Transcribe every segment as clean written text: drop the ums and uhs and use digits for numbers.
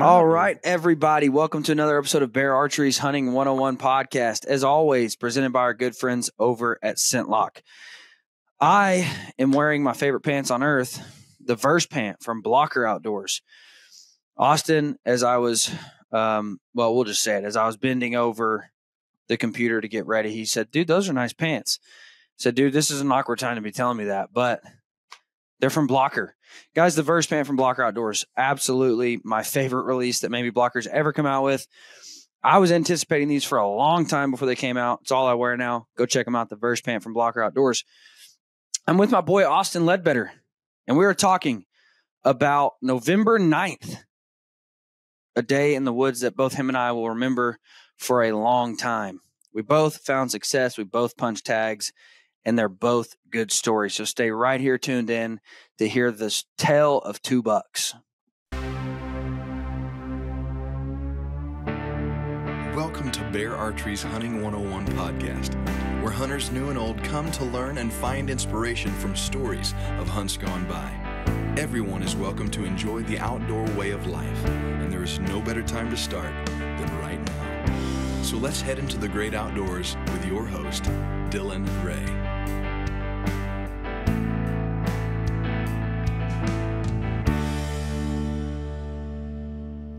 All right, everybody. Welcome to another episode of Bear Archery's Hunting 101 podcast. As always, presented by our good friends over at Scent Lock. I am wearing my favorite pants on earth, the Verse Pant from Blocker Outdoors. Austin, as I was, we'll just say it, as I was bending over the computer to get ready, he said, dude, those are nice pants. I said, dude, this is an awkward time to be telling me that, but they're from Blocker. Guys, the Verse Pant from Blocker Outdoors, absolutely my favorite release that maybe Blocker's ever come out with. I was anticipating these for a long time before they came out. It's all I wear now. Go check them out, the Verse Pant from Blocker Outdoors. I'm with my boy Austin Ledbetter, and we were talking about November 9th, a day in the woods that both him and I will remember for a long time. We both found success. We both punched tags. And they're both good stories. So stay right here tuned in to hear this tale of two bucks. Welcome to Bear Archery's Hunting 101 podcast, where hunters new and old come to learn and find inspiration from stories of hunts gone by. Everyone is welcome to enjoy the outdoor way of life, and there is no better time to start than right now. So let's head into the great outdoors with your host, Dylan Ray.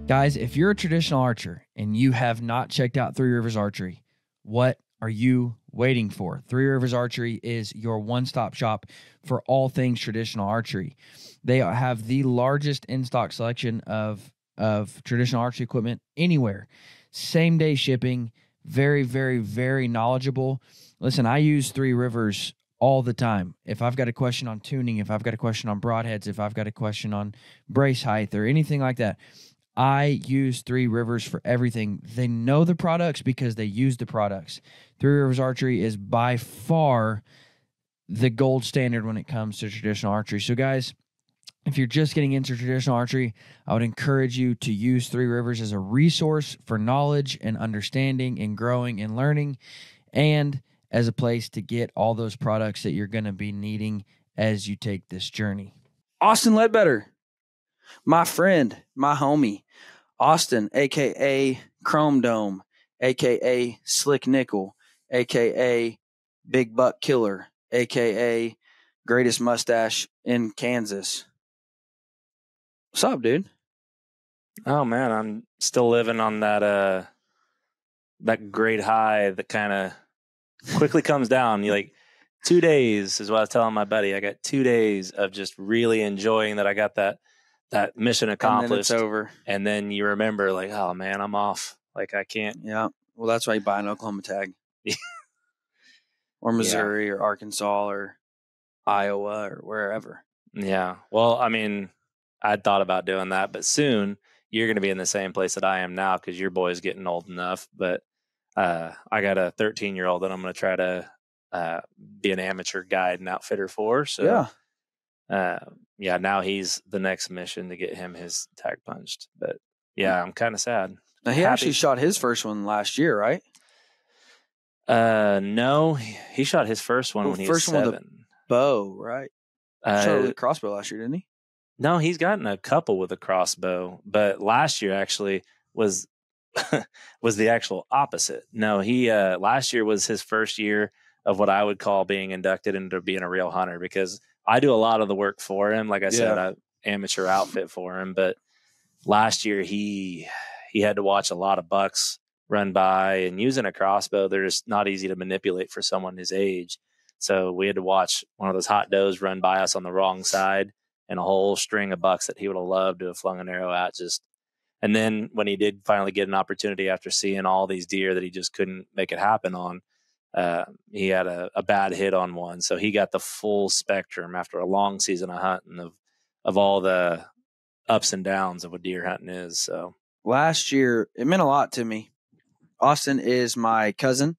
Guys, if you're a traditional archer and you have not checked out Three Rivers Archery, what are you waiting for? Three Rivers Archery is your one-stop shop for all things traditional archery. They have the largest in-stock selection of traditional archery equipment anywhere. Same-day shipping, very, very, very knowledgeable. Listen, I use Three Rivers all the time. If I've got a question on tuning, if I've got a question on broadheads, if I've got a question on brace height or anything like that, I use Three Rivers for everything. They know the products because they use the products. Three Rivers Archery is by far the gold standard when it comes to traditional archery. So, guys, if you're just getting into traditional archery, I would encourage you to use Three Rivers as a resource for knowledge and understanding and growing and learning, and as a place to get all those products that you're going to be needing as you take this journey. Austin Ledbetter, my friend, my homie. Austin, a.k.a. Chrome Dome, a.k.a. Slick Nickel, a.k.a. Big Buck Killer, a.k.a. Greatest Mustache in Kansas. What's up, dude? Oh, man, I'm still living on that that great high that kind of quickly comes down. You're like, 2 days is what I was telling my buddy. I got 2 days of just really enjoying that I got that mission accomplished, and then it's over, and then you remember, like, oh man, I'm off. Like, I can't. Yeah. Well, that's why you buy an Oklahoma tag, or Missouri, or Arkansas, or Iowa, or wherever. Yeah. Well, I mean, I thought about doing that, but soon you're going to be in the same place that I am now because your boy's getting old enough. But I got a 13-year-old that I'm going to try to be an amateur guide and outfitter for. So yeah. Yeah, now he's the next mission to get him his tag punched. But yeah, I'm kind of sad. Now, he actually shot his first one last year, right? No, he shot his first one when he was 7. First one with a bow, right? Shot with a crossbow last year, didn't he? No, he's gotten a couple with a crossbow, but last year actually was was the actual opposite. No, he last year was his first year of what I would call being inducted into being a real hunter, because I do a lot of the work for him. Like I said, I amateur outfit for him. But last year he had to watch a lot of bucks run by, and using a crossbow, they're just not easy to manipulate for someone his age. So we had to watch one of those hot does run by us on the wrong side, and a whole string of bucks that he would have loved to have flung an arrow at. And then when he did finally get an opportunity after seeing all these deer that he just couldn't make it happen on, he had a bad hit on one. So he got the full spectrum after a long season of hunting of all the ups and downs of what deer hunting is. So last year, it meant a lot to me. Austin is my cousin.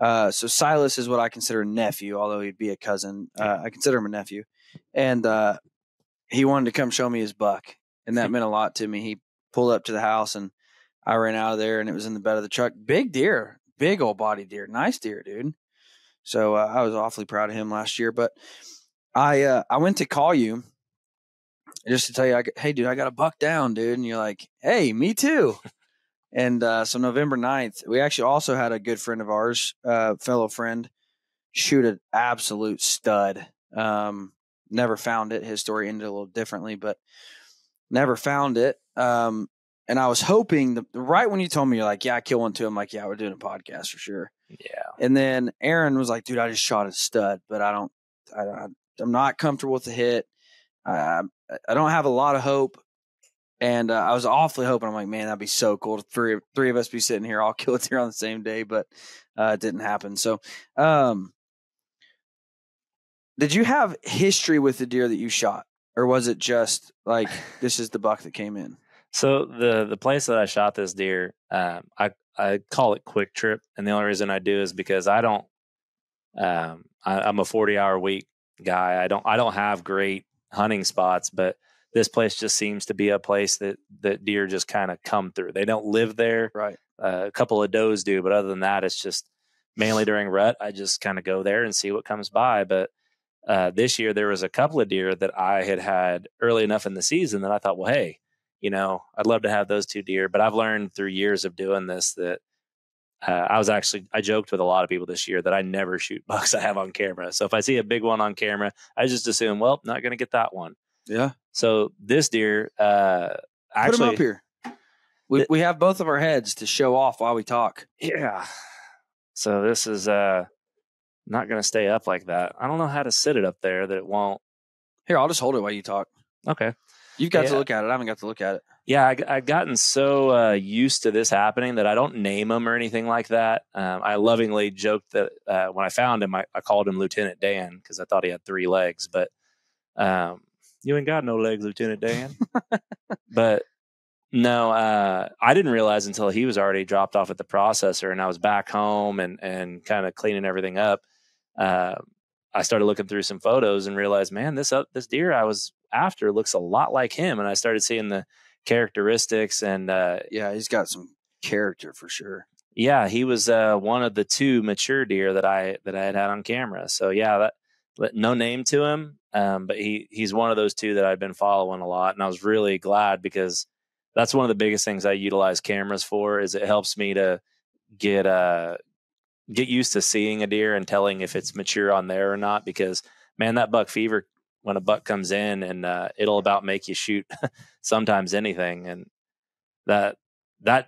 So Silas is what I consider a nephew, although he'd be a cousin. I consider him a nephew. And he wanted to come show me his buck, and that meant a lot to me. He pulled up to the house, and I ran out of there, and it was in the bed of the truck. Big deer. Big old body deer. Nice deer, dude. So I was awfully proud of him last year. But I went to call you just to tell you, hey, dude, I got a buck down, dude. And you're like, hey, me too. And so November 9th, we actually also had a good friend of ours, fellow friend, shoot an absolute stud. Never found it. His story ended a little differently, but never found it. And I was hoping, right when you told me, you're like, yeah, I killed one too. I'm like, yeah, we're doing a podcast for sure. Yeah. And then Aaron was like, dude, I just shot a stud, but I'm not comfortable with the hit. I don't have a lot of hope. And I was awfully hoping. I'm like, man, that'd be so cool. Three of us be sitting here, all kill it here on the same day, but it didn't happen. So did you have history with the deer that you shot? Or was it just like, this is the buck that came in? So the place that I shot this deer, I call it Quick Trip. And the only reason I do is because I don't, I'm a 40-hour week guy. I don't have great hunting spots, but this place just seems to be a place that deer just kind of come through. They don't live there. Right. A couple of does do, but other than that, it's just mainly during rut. I just kind of go there and see what comes by. But this year there was a couple of deer that I had early enough in the season that I thought, well, hey, you know, I'd love to have those two deer. But I've learned through years of doing this that I joked with a lot of people this year that I never shoot bucks I have on camera. So if I see a big one on camera, I just assume, well, not going to get that one. Yeah. So this deer, actually. Put him up here. We have both of our heads to show off while we talk. Yeah. So this is not going to stay up like that. I don't know how to sit it up there that it won't. Here, I'll just hold it while you talk. Okay. You've got to look at it. I haven't got to look at it. Yeah, I've gotten so used to this happening that I don't name him or anything like that. I lovingly joked that when I found him, I called him Lieutenant Dan because I thought he had three legs. But you ain't got no legs, Lieutenant Dan. But no, I didn't realize until he was already dropped off at the processor and I was back home and kind of cleaning everything up. I started looking through some photos and realized, man, this deer I was after looks a lot like him. And I started seeing the characteristics and, yeah, he's got some character for sure. Yeah. He was, one of the two mature deer that I had on camera. So yeah, that no name to him. But he's one of those two that I've been following a lot. And I was really glad because that's one of the biggest things I utilize cameras for is it helps me to get used to seeing a deer and telling if it's mature on there or not, because man, that buck fever, when a buck comes in and, it'll about make you shoot sometimes anything. And that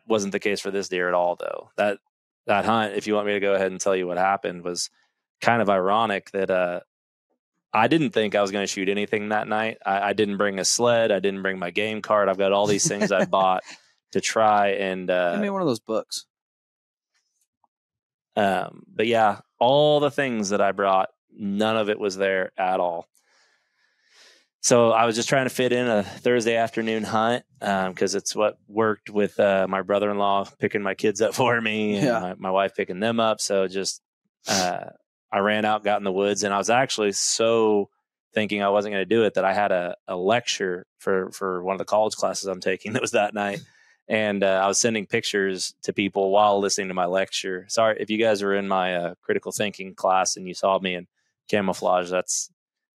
wasn't the case for this deer at all though. That hunt, if you want me to go ahead and tell you what happened, was kind of ironic that, I didn't think I was going to shoot anything that night. I didn't bring a sled. I didn't bring my game card. I've got all these things I bought to try and, give me one of those books. But yeah, all the things that I brought, none of it was there at all. So I was just trying to fit in a Thursday afternoon hunt. 'Cause it's what worked with, my brother-in-law picking my kids up for me and my wife picking them up. So just, I ran out, got in the woods, and I was actually so thinking I wasn't going to do it that I had a lecture for one of the college classes I'm taking that was that night. And I was sending pictures to people while listening to my lecture. Sorry, if you guys were in my critical thinking class and you saw me in camouflage, there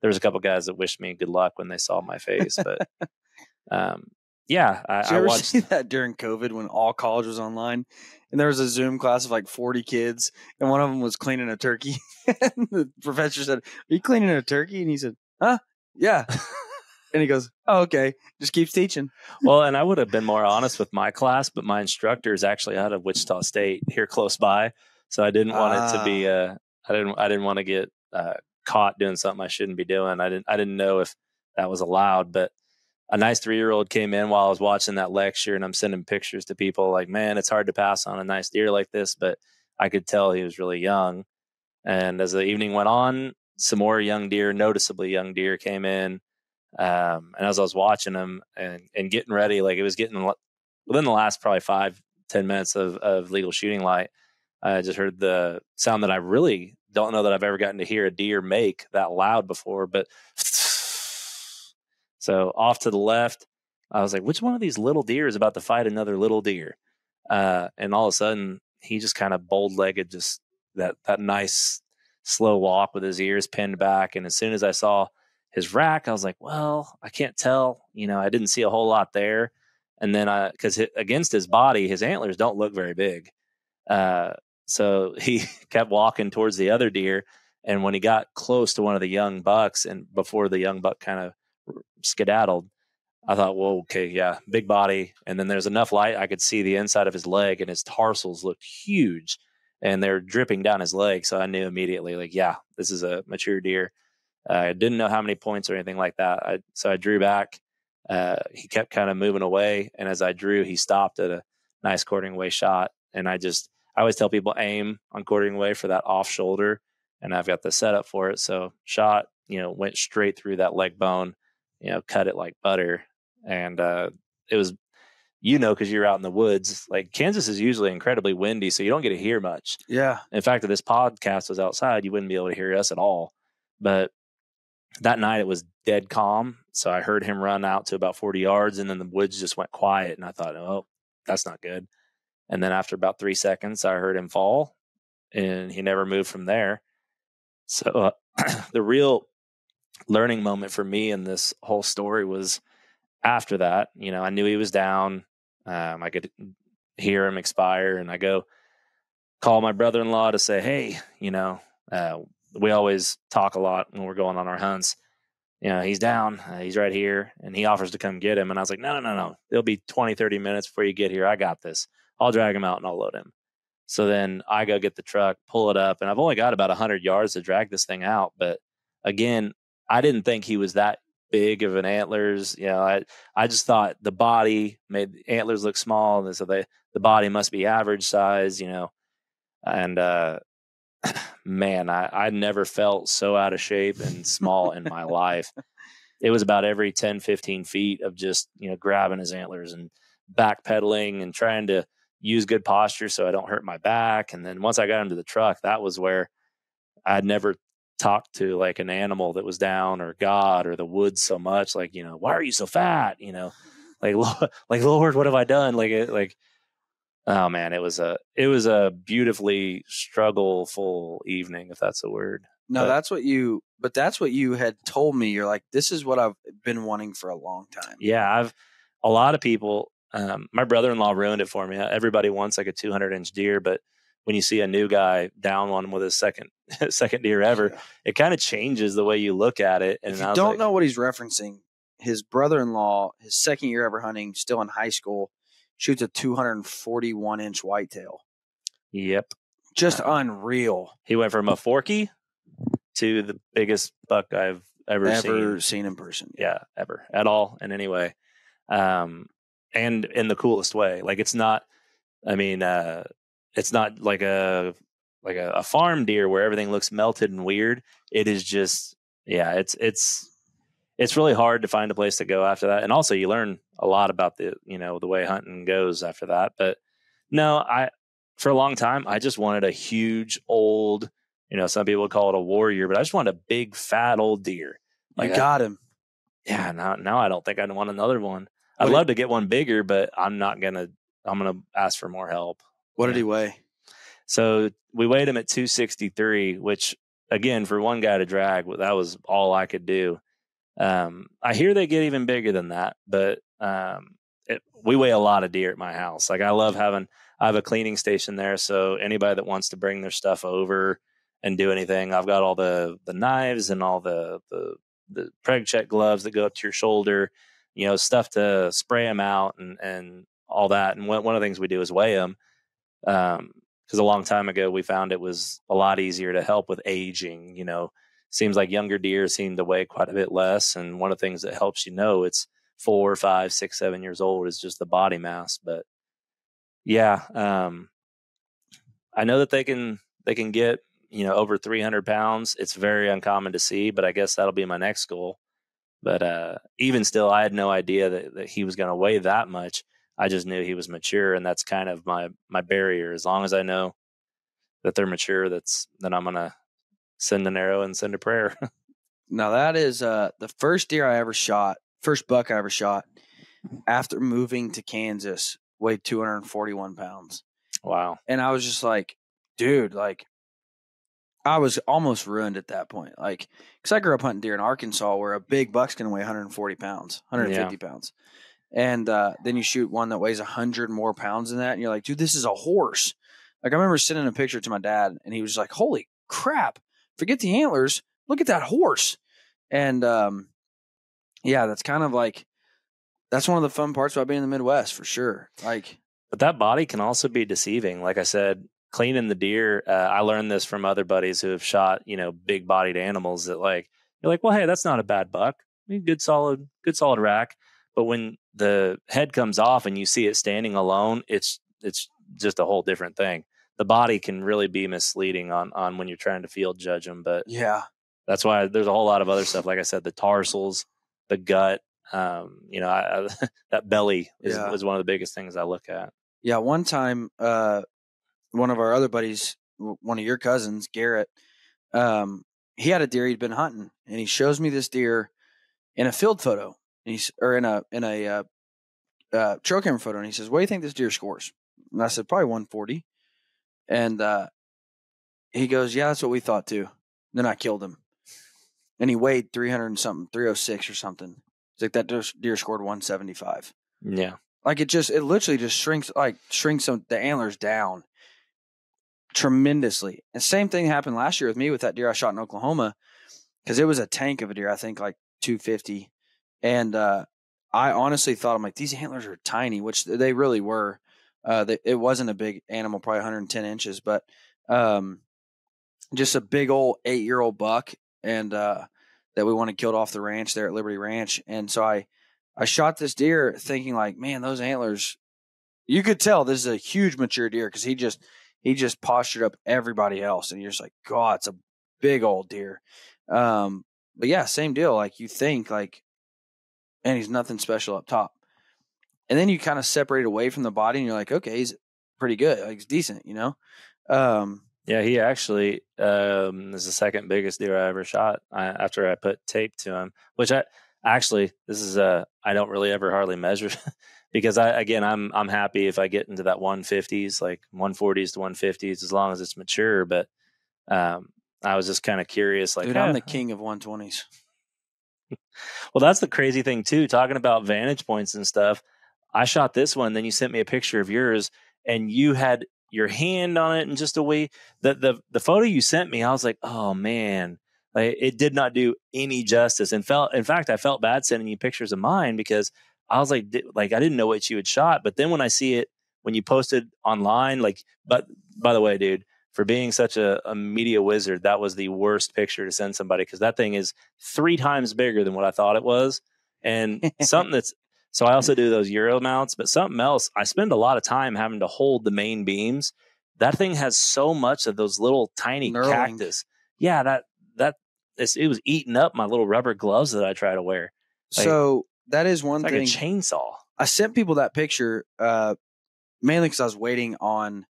was a couple guys that wished me good luck when they saw my face. But yeah, I watched see that during COVID when all college was online. And there was a Zoom class of like 40 kids, and one of them was cleaning a turkey. And the professor said, "Are you cleaning a turkey?" And he said, "Huh? Yeah." And he goes, "Oh, okay. Just keeps teaching." Well, and I would have been more honest with my class, but my instructor is actually out of Wichita State here close by, so I didn't want it to be. I didn't want to get caught doing something I shouldn't be doing. I didn't know if that was allowed, but. A nice 3-year-old came in while I was watching that lecture, and I'm sending pictures to people like, man, it's hard to pass on a nice deer like this, but I could tell he was really young. And as the evening went on, some more young deer, noticeably young deer came in. And as I was watching them and getting ready, like it was getting within the last probably 5-10 minutes of legal shooting light, I just heard the sound that I really don't know that I've ever gotten to hear a deer make that loud before, but so off to the left, I was like, which one of these little deer is about to fight another little deer? And all of a sudden, he just kind of bold-legged, just that nice slow walk with his ears pinned back. And as soon as I saw his rack, I was like, well, I can't tell. You know, I didn't see a whole lot there. And then because against his body, his antlers don't look very big. So he kept walking towards the other deer. And when he got close to one of the young bucks and before the young buck kind of skedaddled, I thought, well, okay, yeah, big body. And then there's enough light. I could see the inside of his leg and his tarsals looked huge and they're dripping down his leg. So I knew immediately, like, yeah, this is a mature deer. I didn't know how many points or anything like that. So I drew back. He kept kind of moving away. And as I drew, he stopped at a nice quartering away shot. And I always tell people aim on quartering away for that off shoulder. And I've got the setup for it. So shot, you know, went straight through that leg bone, you know, cut it like butter. And it was, you know, because you're out in the woods, like Kansas is usually incredibly windy. So you don't get to hear much. Yeah. In fact, if this podcast was outside, you wouldn't be able to hear us at all. But that night it was dead calm. So I heard him run out to about 40 yards and then the woods just went quiet. And I thought, oh, that's not good. And then after about 3 seconds, I heard him fall and he never moved from there. So the real learning moment for me in this whole story was after that, you know, I knew he was down. I could hear him expire and I go call my brother-in-law to say, hey, you know, we always talk a lot when we're going on our hunts. You know, he's down, he's right here. And he offers to come get him. And I was like, no. It'll be 20, 30 minutes before you get here. I got this. I'll drag him out and I'll load him. So then I go get the truck, pull it up. And I've only got about 100 yards to drag this thing out. But again, I didn't think he was that big of an antlers. You know, I just thought the body made the antlers look small. And so the body must be average size, you know, and, man, I never felt so out of shape and small in my life. It was about every 10, 15 feet of just, you know, grabbing his antlers and backpedaling and trying to use good posture so I don't hurt my back. And then once I got him to the truck, that was where I'd never talked to like an animal that was down or God or the woods so much. Like, you know, why are you so fat? You know, like Lord, what have I done? Like, oh man, it was a beautifully struggleful evening, if that's a word. No, but that's what you had told me. You're like, this is what I've been wanting for a long time. Yeah. A lot of people, my brother-in-law ruined it for me. Everybody wants like a 200-inch deer, but when you see a new guy down on him with his second deer ever, yeah, it kind of changes the way you look at it. And I don't know what he's referencing. His brother-in-law, his second year ever hunting, still in high school, shoots a 241-inch whitetail. Yep. Just unreal. He went from a forky to the biggest buck I've ever seen in person. Yeah, ever. At all, in any way. And in the coolest way. Like, it's not like a farm deer where everything looks melted and weird. It is just, yeah, it's really hard to find a place to go after that. And also you learn a lot about the way hunting goes after that. But no, for a long time, I just wanted a huge old, you know, some people would call it a warrior, but I just wanted a big, fat old deer. Like, I got him. Yeah. Now I don't think I'd want another one. I'd love to get one bigger, but I'm going to ask for more help. What did he weigh? So we weighed him at 263, which again, for one guy to drag, that was all I could do. I hear they get even bigger than that, but, we weigh a lot of deer at my house. Like, I have a cleaning station there. So anybody that wants to bring their stuff over and do anything, I've got all the knives and all the preg check gloves that go up to your shoulder, you know, stuff to spray them out and all that. And one of the things we do is weigh them. 'Cause a long time ago we found it was a lot easier to help with aging, you know. Seems like younger deer seem to weigh quite a bit less. And one of the things that helps, you know, it's 4, 5, 6, 7 years old is just the body mass. But yeah, I know that they can get, you know, over 300 pounds. It's very uncommon to see, but I guess that'll be my next goal. But even still, I had no idea that he was going to weigh that much. I just knew he was mature. And that's kind of my barrier. As long as I know that they're mature, then I'm going to send an arrow and send a prayer. Now that is the first buck I ever shot after moving to Kansas, weighed 241 pounds. Wow. And I was just like, dude, like I was almost ruined at that point. Like, because I grew up hunting deer in Arkansas where a big buck's going to weigh 140 pounds, 150 pounds. And then you shoot one that weighs 100 more pounds than that. And you're like, dude, this is a horse. Like, I remember sending a picture to my dad and he was like, holy crap, forget the antlers. Look at that horse. And yeah, that's kind of like, that's one of the fun parts about being in the Midwest for sure. Like, but that body can also be deceiving. Like I said, cleaning the deer. I learned this from other buddies who have shot, you know, big bodied animals that like, you're like, well, hey, that's not a bad buck. I mean, good solid rack. But when the head comes off and you see it standing alone, it's just a whole different thing. The body can really be misleading on when you're trying to field judge them. But yeah, that's why there's a whole lot of other stuff. Like I said, the tarsals, the gut, you know, I that belly is one of the biggest things I look at. Yeah. One time, one of our other buddies, one of your cousins, Garrett, he had a deer he'd been hunting, and he shows me this deer in a field photo, and in a trail camera photo, and he says, "What do you think this deer scores?" And I said, "Probably 140." And he goes, "Yeah, that's what we thought too." And then I killed him, and he weighed 300 and something, 306 or something. It's like that deer scored 175. Yeah, like it literally just shrinks the antlers down tremendously. And same thing happened last year with me with that deer I shot in Oklahoma, because it was a tank of a deer, I think like 250. And I honestly thought, I'm like, these antlers are tiny, which they really were. It wasn't a big animal, probably 110 inches, but just a big old 8-year-old buck, and that we wanted killed off the ranch there at Liberty Ranch. And so I shot this deer thinking like, man, those antlers, you could tell this is a huge mature deer, because he just postured up everybody else, and you're just like, God, it's a big old deer. But yeah, same deal. Like, you think like, and he's nothing special up top. And then you kind of separate away from the body, and you're like, okay, he's pretty good. Like, he's decent, you know? Yeah, he actually is the second biggest deer I ever shot after I put tape to him, which I don't really ever hardly measure because I'm happy if I get into that 150s, like 140s to 150s, as long as it's mature. But I was just kind of curious. Like, dude, I'm the king of 120s. Well, that's the crazy thing too, talking about vantage points and stuff. I shot this one, then you sent me a picture of yours, and you had your hand on it in just a way that the photo you sent me, I was like, oh man, like, it did not do any justice. And in fact I felt bad sending you pictures of mine, because I was like, I didn't know what you had shot. But then when I see it, when you posted online, like, but by the way, dude, for being such a media wizard, that was the worst picture to send somebody, because that thing is 3 times bigger than what I thought it was. And something that's, so I also do those Euro mounts, but something else, I spend a lot of time having to hold the main beams. That thing has so much of those little tiny knurling cactus. Yeah, it was eating up my little rubber gloves that I try to wear. Like, so that is one thing. Like a chainsaw. I sent people that picture mainly because I was waiting on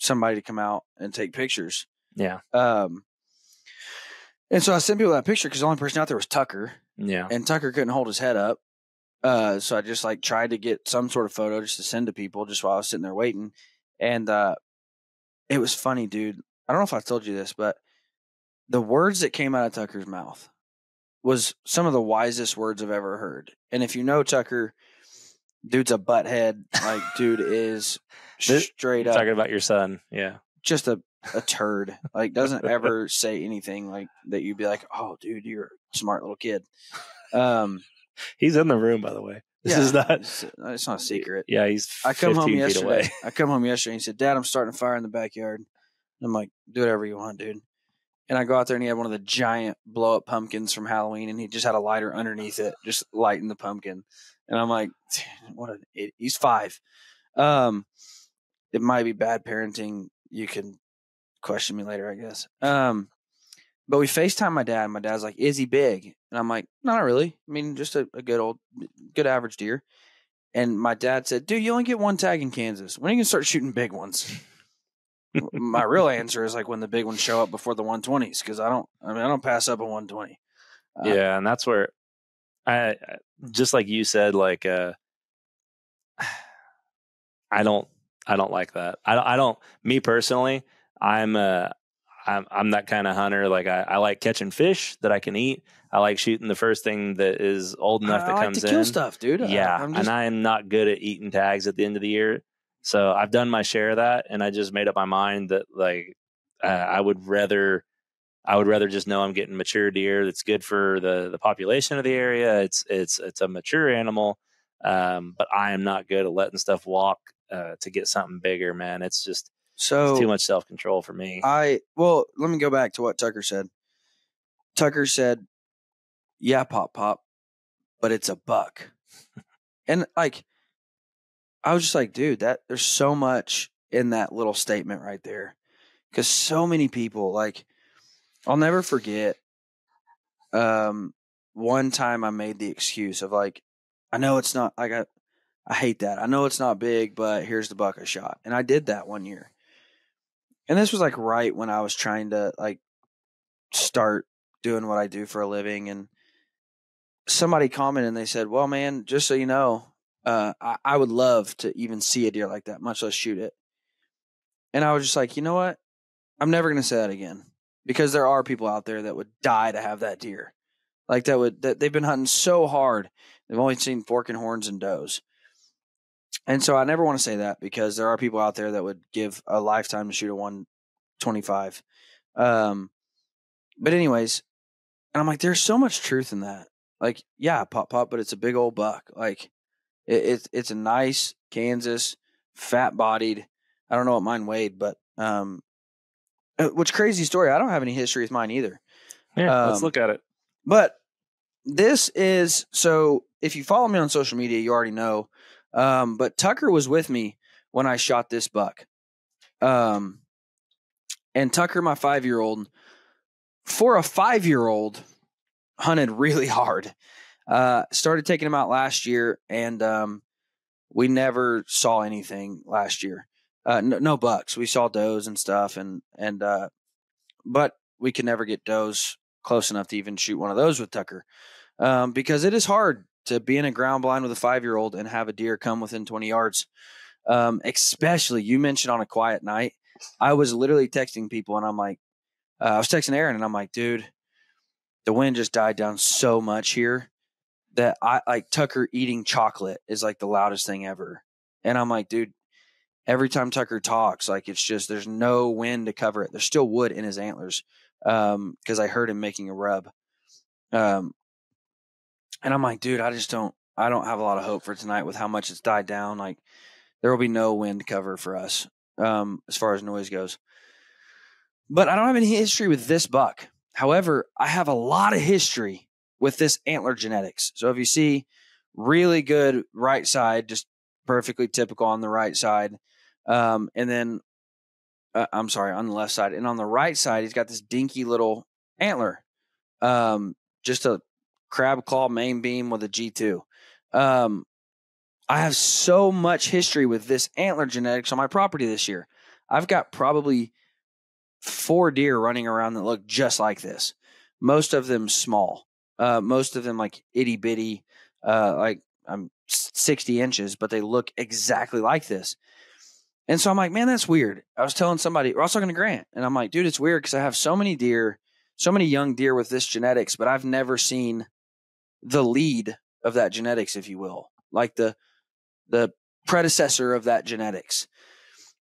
somebody to come out and take pictures. Yeah. And so I sent people that picture because the only person out there was Tucker. Yeah. And Tucker couldn't hold his head up. So I just like tried to get some sort of photo just to send to people just while I was sitting there waiting. And it was funny, dude. I don't know if I told you this, but the words that came out of Tucker's mouth was some of the wisest words I've ever heard. And if you know Tucker, dude's a butthead. Like, dude is straight up talking about your son. Yeah, just a turd. Like, doesn't ever say anything like that. You'd be like, oh, dude, you're a smart little kid. He's in the room, by the way. This is not. It's not a secret. Yeah, he's. I come home yesterday. Away. I come home yesterday. And he said, "Dad, I'm starting a fire in the backyard." And I'm like, "Do whatever you want, dude." And I go out there, and he had one of the giant blow-up pumpkins from Halloween, and he just had a lighter underneath it, just lighting the pumpkin. And I'm like, what an idiot. He's 5. It might be bad parenting. You can question me later, I guess. But we FaceTime my dad, and my dad's like, "Is he big?" And I'm like, "Not really. I mean, just a good average deer." And my dad said, "Dude, you only get one tag in Kansas. When are you going to start shooting big ones?" My real answer is like when the big ones show up before the 120s, because I don't pass up a 120. Yeah, and that's where I just like you said, like I don't like that. I don't. Me personally, I'm I'm that kind of hunter. Like I like catching fish that I can eat. I like shooting the first thing that is old enough that comes in. I like to kill stuff, dude. Yeah. And I am not good at eating tags at the end of the year. So I've done my share of that. And I just made up my mind that like, I would rather just know I'm getting mature deer. That's good for the population of the area. It's a mature animal. But I am not good at letting stuff walk, to get something bigger, man. It's just, it's too much self-control for me. Well, let me go back to what Tucker said. Tucker said, yeah, pop, but it's a buck. And like, I was just like, dude, there's so much in that little statement right there. Cause so many people, like, I'll never forget. One time I made the excuse of like, I know it's not like I hate that. I know it's not big, but here's the buck I shot. And I did that one year. And this was like right when I was trying to like start doing what I do for a living. And somebody commented and they said, well, man, just so you know, I would love to even see a deer like that, much less shoot it. And I was just like, you know what? I'm never going to say that again, because there are people out there that would die to have that deer. Like that they've been hunting so hard. They've only seen forking horns and does. And so I never want to say that, because there are people out there that would give a lifetime to shoot a 125. But anyways, and I'm like, there's so much truth in that. Like, yeah, pop, but it's a big old buck. Like it's a nice Kansas fat bodied. I don't know what mine weighed, but, which crazy story. I don't have any history with mine either. Yeah, let's look at it. But this is, so if you follow me on social media, you already know. But Tucker was with me when I shot this buck. And Tucker, my 5-year-old, for a 5-year-old, hunted really hard. Started taking him out last year, and we never saw anything last year. No bucks. We saw does and stuff, and but we could never get does close enough to even shoot one of those with Tucker, because it is hard to be in a ground blind with a 5-year-old and have a deer come within 20 yards. Especially, you mentioned on a quiet night. I was literally texting people, and I'm like, I was texting Aaron, and I'm like, dude, the wind just died down so much here that I like Tucker eating chocolate is like the loudest thing ever. And I'm like, dude, every time Tucker talks, like it's just, there's no wind to cover it. There's still wood in his antlers. Cause I heard him making a rub. And I'm like, dude, I don't have a lot of hope for tonight with how much it's died down. Like there will be no wind cover for us, as far as noise goes. But I don't have any history with this buck. However, I have a lot of history with this antler genetics. So if you see really good right side, just perfectly typical on the right side. And then, I'm sorry, on the left side. And on the right side, he's got this dinky little antler, just a crab claw main beam with a G2. I have so much history with this antler genetics on my property this year. I've got probably 4 deer running around that look just like this. Most of them small, most of them like itty bitty, like I'm 60 inches, but they look exactly like this. And so I'm like, man, that's weird. I was telling somebody, I was talking to Grant, and I'm like, dude, it's weird because I have so many deer, so many young deer with this genetics, but I've never seen the lead of that genetics, if you will, like the predecessor of that genetics.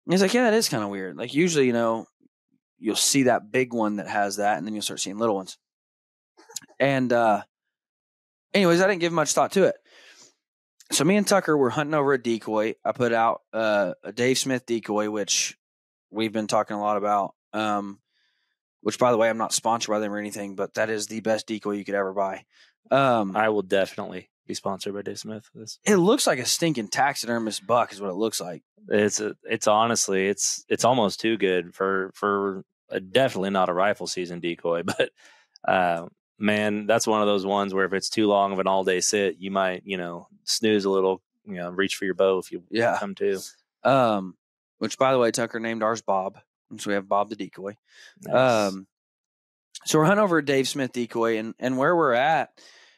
And he's like, yeah, that is kind of weird. Like usually, you know, you'll see that big one that has that, and then you'll start seeing little ones. And anyways, I didn't give much thought to it. So me and Tucker were hunting over a decoy. I put out a Dave Smith decoy, which we've been talking a lot about, which, by the way, I'm not sponsored by them or anything, but that is the best decoy you could ever buy. I will definitely be sponsored by Dave Smith. It looks like a stinking taxidermist buck is what it looks like. It's honestly almost too good for definitely not a rifle season decoy, but man, that's one of those ones where if it's too long of an all day sit, you might, you know, snooze a little, you know, reach for your bow if you come to. Which, by the way, Tucker named ours Bob. And so we have Bob the decoy. Nice. So we're hunting over a Dave Smith decoy, and where we're at,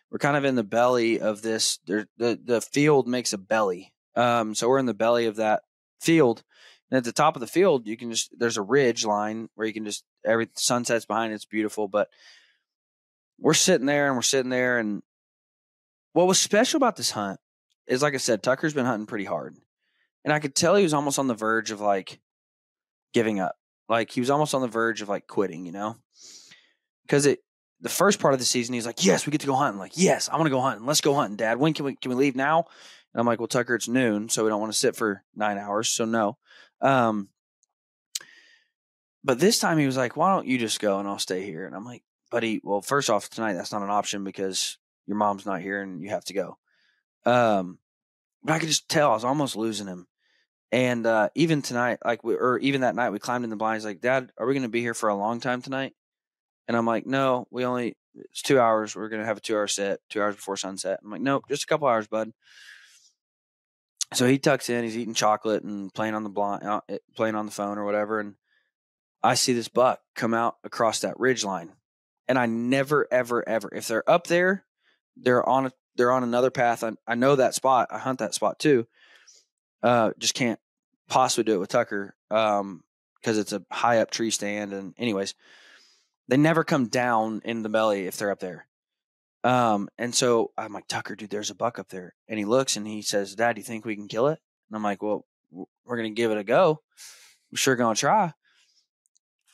we're kind of in the belly of this. The field makes a belly. So we're in the belly of that field, And at the top of the field, you can just, there's a ridge line where you can just, every sunset's behind, it's beautiful. But we're sitting there. And what was special about this hunt is, like I said, Tucker's been hunting pretty hard. And I could tell he was almost on the verge of like giving up. Like he was almost on the verge of like quitting, you know? Because the first part of the season, he's like, yes, we get to go hunting. Like, yes, I want to go hunting. Let's go hunting, Dad. When can we leave now? And I'm like, well, Tucker, it's noon, so we don't want to sit for 9 hours. So no. But this time he was like, why don't you just go and I'll stay here? And I'm like, buddy, well, first off, tonight, that's not an option because your mom's not here and you have to go. But I could just tell I was almost losing him. And even tonight, even that night, we climbed in the blind. He's like, Dad, are we going to be here for a long time tonight? And I'm like, no, it's 2 hours. We're going to have a 2 hour set, 2 hours before sunset. I'm like, nope, just a couple hours, bud. So he tucks in, he's eating chocolate and playing on the phone or whatever. And I see this buck come out across that ridge line. And I never, ever, ever, if they're up there, they're on another path. I know that spot. I hunt that spot too. Just can't possibly do it with Tucker. Cause it's a high up tree stand. And anyways, they never come down in the belly if they're up there. And so I'm like, Tucker, dude, there's a buck up there. And he looks and he says, Dad, do you think we can kill it? And I'm like, well, we're going to give it a go. I'm sure going to try.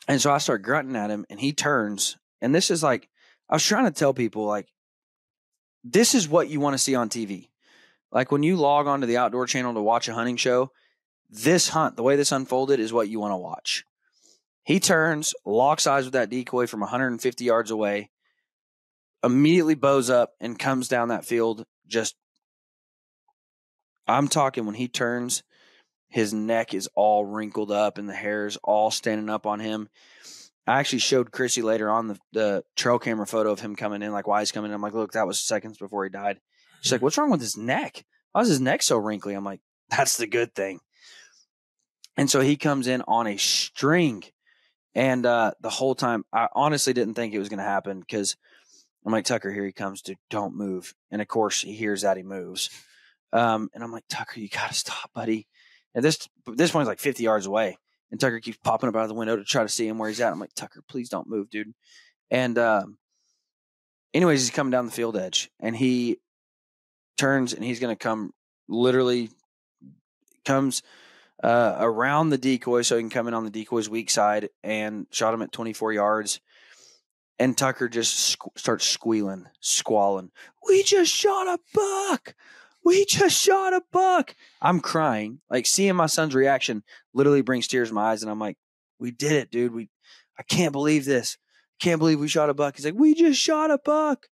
And so I start grunting at him and he turns. And this is like, I was trying to tell people, like, this is what you want to see on TV. Like when you log onto the Outdoor Channel to watch a hunting show, this hunt, the way this unfolded is what you want to watch. He turns, locks eyes with that decoy from 150 yards away, immediately bows up and comes down that field. Just, I'm talking when he turns, his neck is all wrinkled up and the hair's all standing up on him. I actually showed Chrissy later on the trail camera photo of him coming in, like why he's coming in. I'm like, look, that was seconds before he died. She's like, what's wrong with his neck? Why is his neck so wrinkly? I'm like, that's the good thing. And so he comes in on a string. And the whole time, I honestly didn't think it was going to happen because I'm like, Tucker, here he comes, dude, don't move. And, of course, he hears that he moves. And I'm like, Tucker, you got to stop, buddy. And this one's like 50 yards away. And Tucker keeps popping up out of the window to try to see him where he's at. I'm like, Tucker, please don't move, dude. And anyways, he's coming down the field edge. And he turns and he's going to come literally comes around the decoy so he can come in on the decoy's weak side and shot him at 24 yards. And Tucker just starts squalling. We just shot a buck. We just shot a buck. I'm crying. Like seeing my son's reaction literally brings tears to my eyes. And I'm like, we did it, dude. I can't believe this. I can't believe we shot a buck. He's like, we just shot a buck.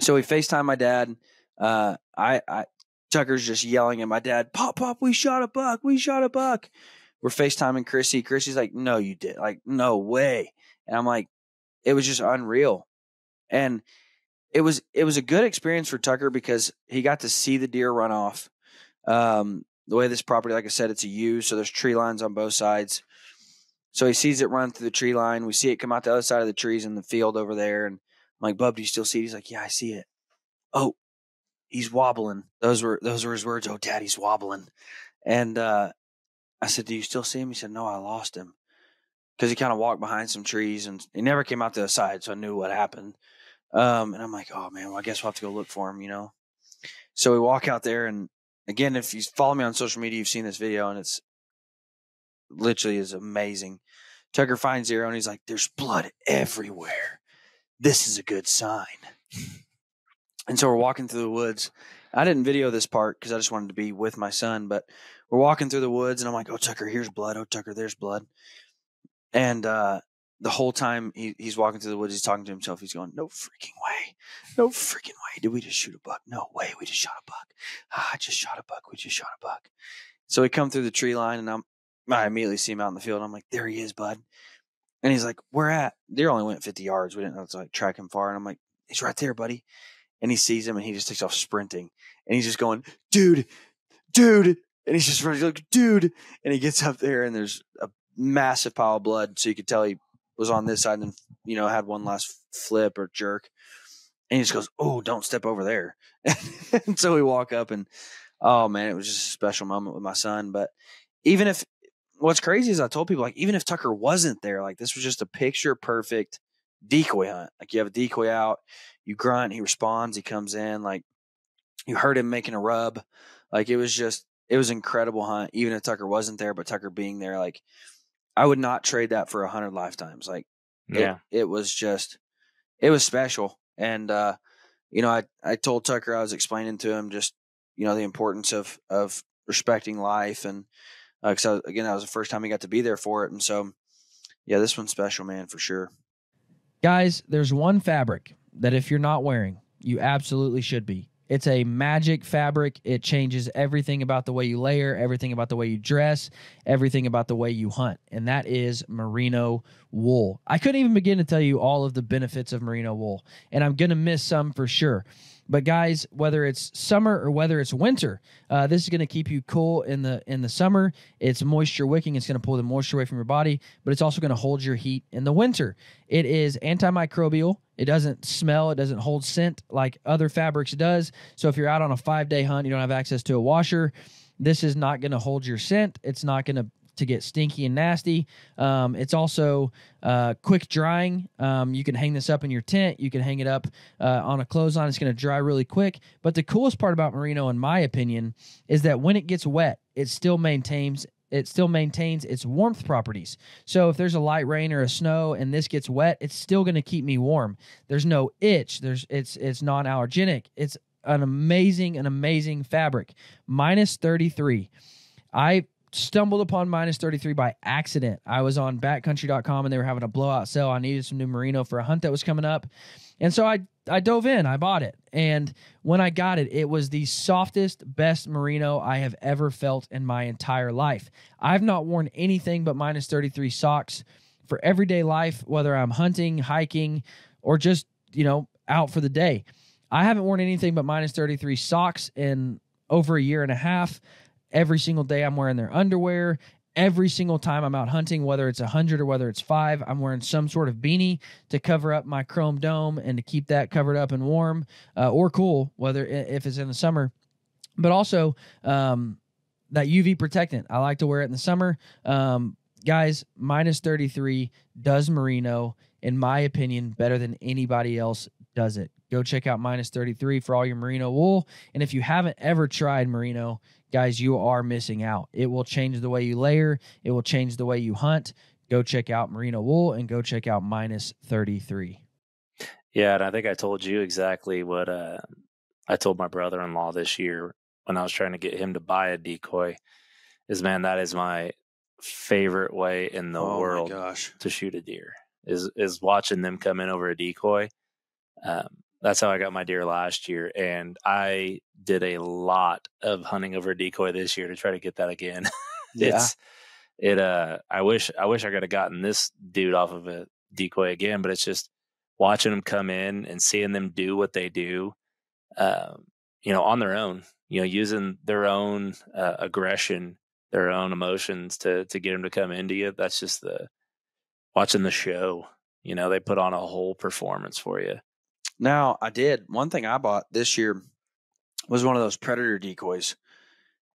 So we FaceTime my dad. Tucker's just yelling at my dad, pop, we shot a buck. We shot a buck. We're FaceTiming Chrissy. Chrissy's like, no, you did. Like, no way. And I'm like, it was just unreal. And it was a good experience for Tucker because he got to see the deer run off. The way this property, like I said, it's a U, so there's tree lines on both sides. So he sees it run through the tree line. We see it come out the other side of the trees in the field over there. And I'm like, Bub, do you still see it? He's like, yeah, I see it. Oh, he's wobbling. Those were his words. Oh, Dad, he's wobbling. And I said, do you still see him? He said, no, I lost him. Because he kind of walked behind some trees and he never came out to the side, so I knew what happened. And I'm like, oh man, well, I guess we'll have to go look for him, you know? So we walk out there, and again, if you follow me on social media, you've seen this video, and it's literally is amazing. Tucker finds Zero and he's like, there's blood everywhere. This is a good sign. And so we're walking through the woods. I didn't video this part because I just wanted to be with my son, but we're walking through the woods and I'm like, oh Tucker, here's blood. Oh Tucker, there's blood. And the whole time he's walking through the woods, he's talking to himself. He's going, no freaking way. No freaking way. Did we just shoot a buck? No way. We just shot a buck. I just shot a buck. We just shot a buck. So we come through the tree line, and I immediately see him out in the field. And I'm like, there he is, bud. And he's like, where at? Deer only went 50 yards. We didn't have to like track him far. And I'm like, he's right there, buddy. And he sees him, and he just takes off sprinting. And he's just going, dude. And he's just running, like, dude. And he gets up there, and there's a massive pile of blood, so you could tell he was on this side and then, you know, had one last flip or jerk, and he just goes, oh, don't step over there. And so we walk up, and oh man, it was just a special moment with my son. But even if, what's crazy is I told people, like, even if Tucker wasn't there, like, this was just a picture perfect decoy hunt. Like, you have a decoy out, you grunt, he responds, he comes in, like, you heard him making a rub. Like, it was just, it was an incredible hunt, even if Tucker wasn't there. But Tucker being there, like, I would not trade that for 100 lifetimes. Like, yeah, it was just, it was special. And, you know, I told Tucker, I was explaining to him just, you know, the importance of respecting life. And because again, that was the first time he got to be there for it. And so, yeah, this one's special, man, for sure. Guys, there's one fabric that if you're not wearing, you absolutely should be. It's a magic fabric. It changes everything about the way you layer, everything about the way you dress, everything about the way you hunt, and that is merino wool. I couldn't even begin to tell you all of the benefits of merino wool, and I'm going to miss some for sure. But guys, whether it's summer or whether it's winter, this is going to keep you cool in the summer. It's moisture wicking. It's going to pull the moisture away from your body, but it's also going to hold your heat in the winter. It is antimicrobial. It doesn't smell. It doesn't hold scent like other fabrics does. So if you're out on a 5-day hunt, you don't have access to a washer, this is not going to hold your scent. It's not going to get stinky and nasty. It's also quick drying. You can hang this up in your tent. You can hang it up on a clothesline. It's going to dry really quick. But the coolest part about merino, in my opinion, is that when it gets wet, it still maintains its warmth properties. So if there's a light rain or a snow and this gets wet, it's still going to keep me warm. There's no itch. It's non-allergenic. It's an amazing fabric. Minus 33. I stumbled upon Minus 33 by accident. I was on backcountry.com and they were having a blowout sale. I needed some new merino for a hunt that was coming up. And so I dove in, I bought it. And when I got it, it was the softest, best merino I have ever felt in my entire life. I've not worn anything but Minus 33 socks for everyday life, whether I'm hunting, hiking, or just, you know, out for the day. I haven't worn anything but Minus 33 socks in over a year and a half. Every single day I'm wearing their underwear. Every single time I'm out hunting, whether it's 100 or whether it's 5, I'm wearing some sort of beanie to cover up my chrome dome and to keep that covered up and warm or cool, whether if it's in the summer. But also that UV protectant. I like to wear it in the summer. Guys, Minus 33 does merino, in my opinion, better than anybody else does it. Go check out Minus 33 for all your merino wool. And if you haven't ever tried merino, guys, you are missing out. It will change the way you layer. It will change the way you hunt. Go check out merino wool and go check out Minus 33. Yeah, and I think I told you exactly what I told my brother-in-law this year when I was trying to get him to buy a decoy is, man, that is my favorite way in the world to shoot a deer is watching them come in over a decoy. That's how I got my deer last year, and I did a lot of hunting over decoy this year to try to get that again. I wish I could have gotten this dude off of a decoy again, but it's just watching them come in and seeing them do what they do, you know, on their own, you know, using their own aggression, their own emotions to get them to come into you. That's just watching the show. You know, they put on a whole performance for you. Now, I did. One thing I bought this year was one of those Predator decoys.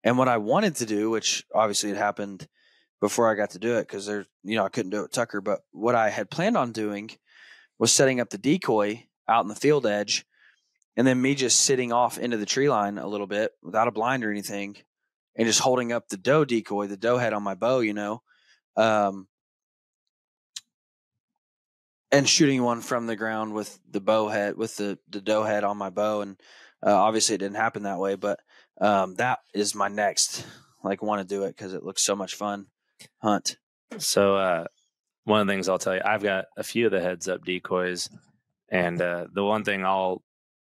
And what I wanted to do, which obviously it happened before I got to do it because there, you know, I couldn't do it with Tucker. But what I had planned on doing was setting up the decoy out in the field edge and then me just sitting off into the tree line a little bit without a blind or anything and just holding up the doe decoy, the doe head on my bow, you know, and shooting one from the ground with the bow head, with the doe head on my bow. And obviously it didn't happen that way, but that is my next, like, want to do it because it looks so much fun hunt. So one of the things I'll tell you, I've got a few of the Heads Up decoys. And the one thing I'll,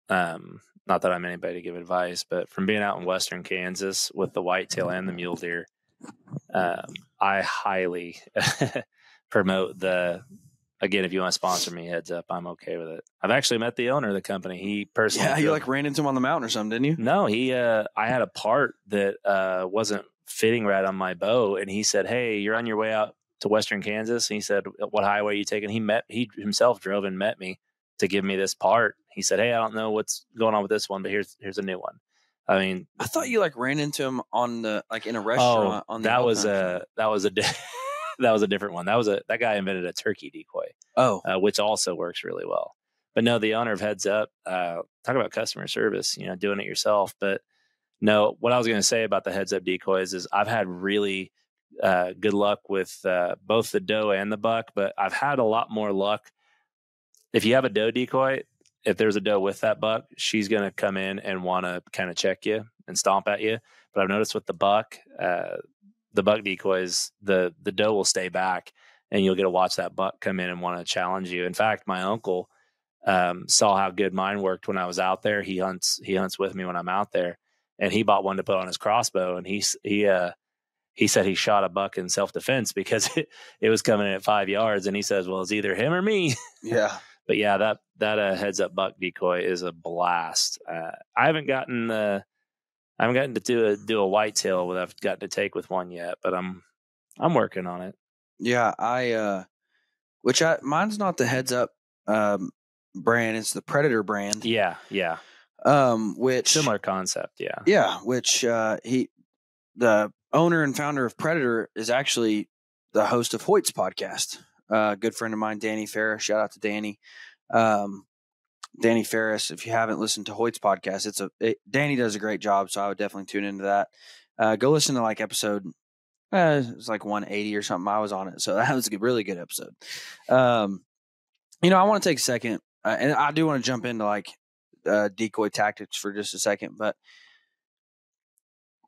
not that I'm anybody to give advice, but from being out in western Kansas with the whitetail and the mule deer, I highly promote the... Again, if you want to sponsor me, Heads Up, I'm okay with it. I've actually met the owner of the company. He personally... Yeah, you like ran into him on the mountain or something, didn't you? No, he... I had a part that wasn't fitting right on my bow, and he said, hey, you're on your way out to western Kansas. And he said, what highway are you taking? He himself drove and met me to give me this part. He said, hey, I don't know what's going on with this one, but here's a new one. I mean, I thought you like ran into him on the, like in a restaurant. Oh, on the that was a different one. That guy invented a turkey decoy. Oh, which also works really well. But no, the owner of Heads Up, talk about customer service, you know, doing it yourself. But no, what I was going to say about the Heads Up decoys is I've had really good luck with both the doe and the buck, but I've had a lot more luck. If you have a doe decoy, if there's a doe with that buck, she's going to come in and want to kind of check you and stomp at you. But I've noticed with the buck decoys, the doe will stay back and you'll get to watch that buck come in and want to challenge you. In fact, my uncle saw how good mine worked when I was out there. He hunts with me when I'm out there, and he bought one to put on his crossbow. And he said he shot a buck in self-defense because it was coming in at 5 yards. And he says, well, it's either him or me. Yeah. But yeah, that Heads Up buck decoy is a blast. I haven't gotten to do a whitetail that I've got to take with one yet, but I'm working on it. Yeah. Mine's not the Heads Up, brand. It's the Predator brand. Yeah. Yeah. Which similar concept. Yeah. Yeah. Which, the owner and founder of Predator is actually the host of Hoyt's podcast. Good friend of mine, Danny Ferris. Shout out to Danny. Danny Ferris, if you haven't listened to Hoyt's podcast, Danny does a great job, so I would definitely tune into that. Go listen to like episode, it was like 180 or something. I was on it, so that was a really good episode. You know, I want to take a second, and I do want to jump into like decoy tactics for just a second, but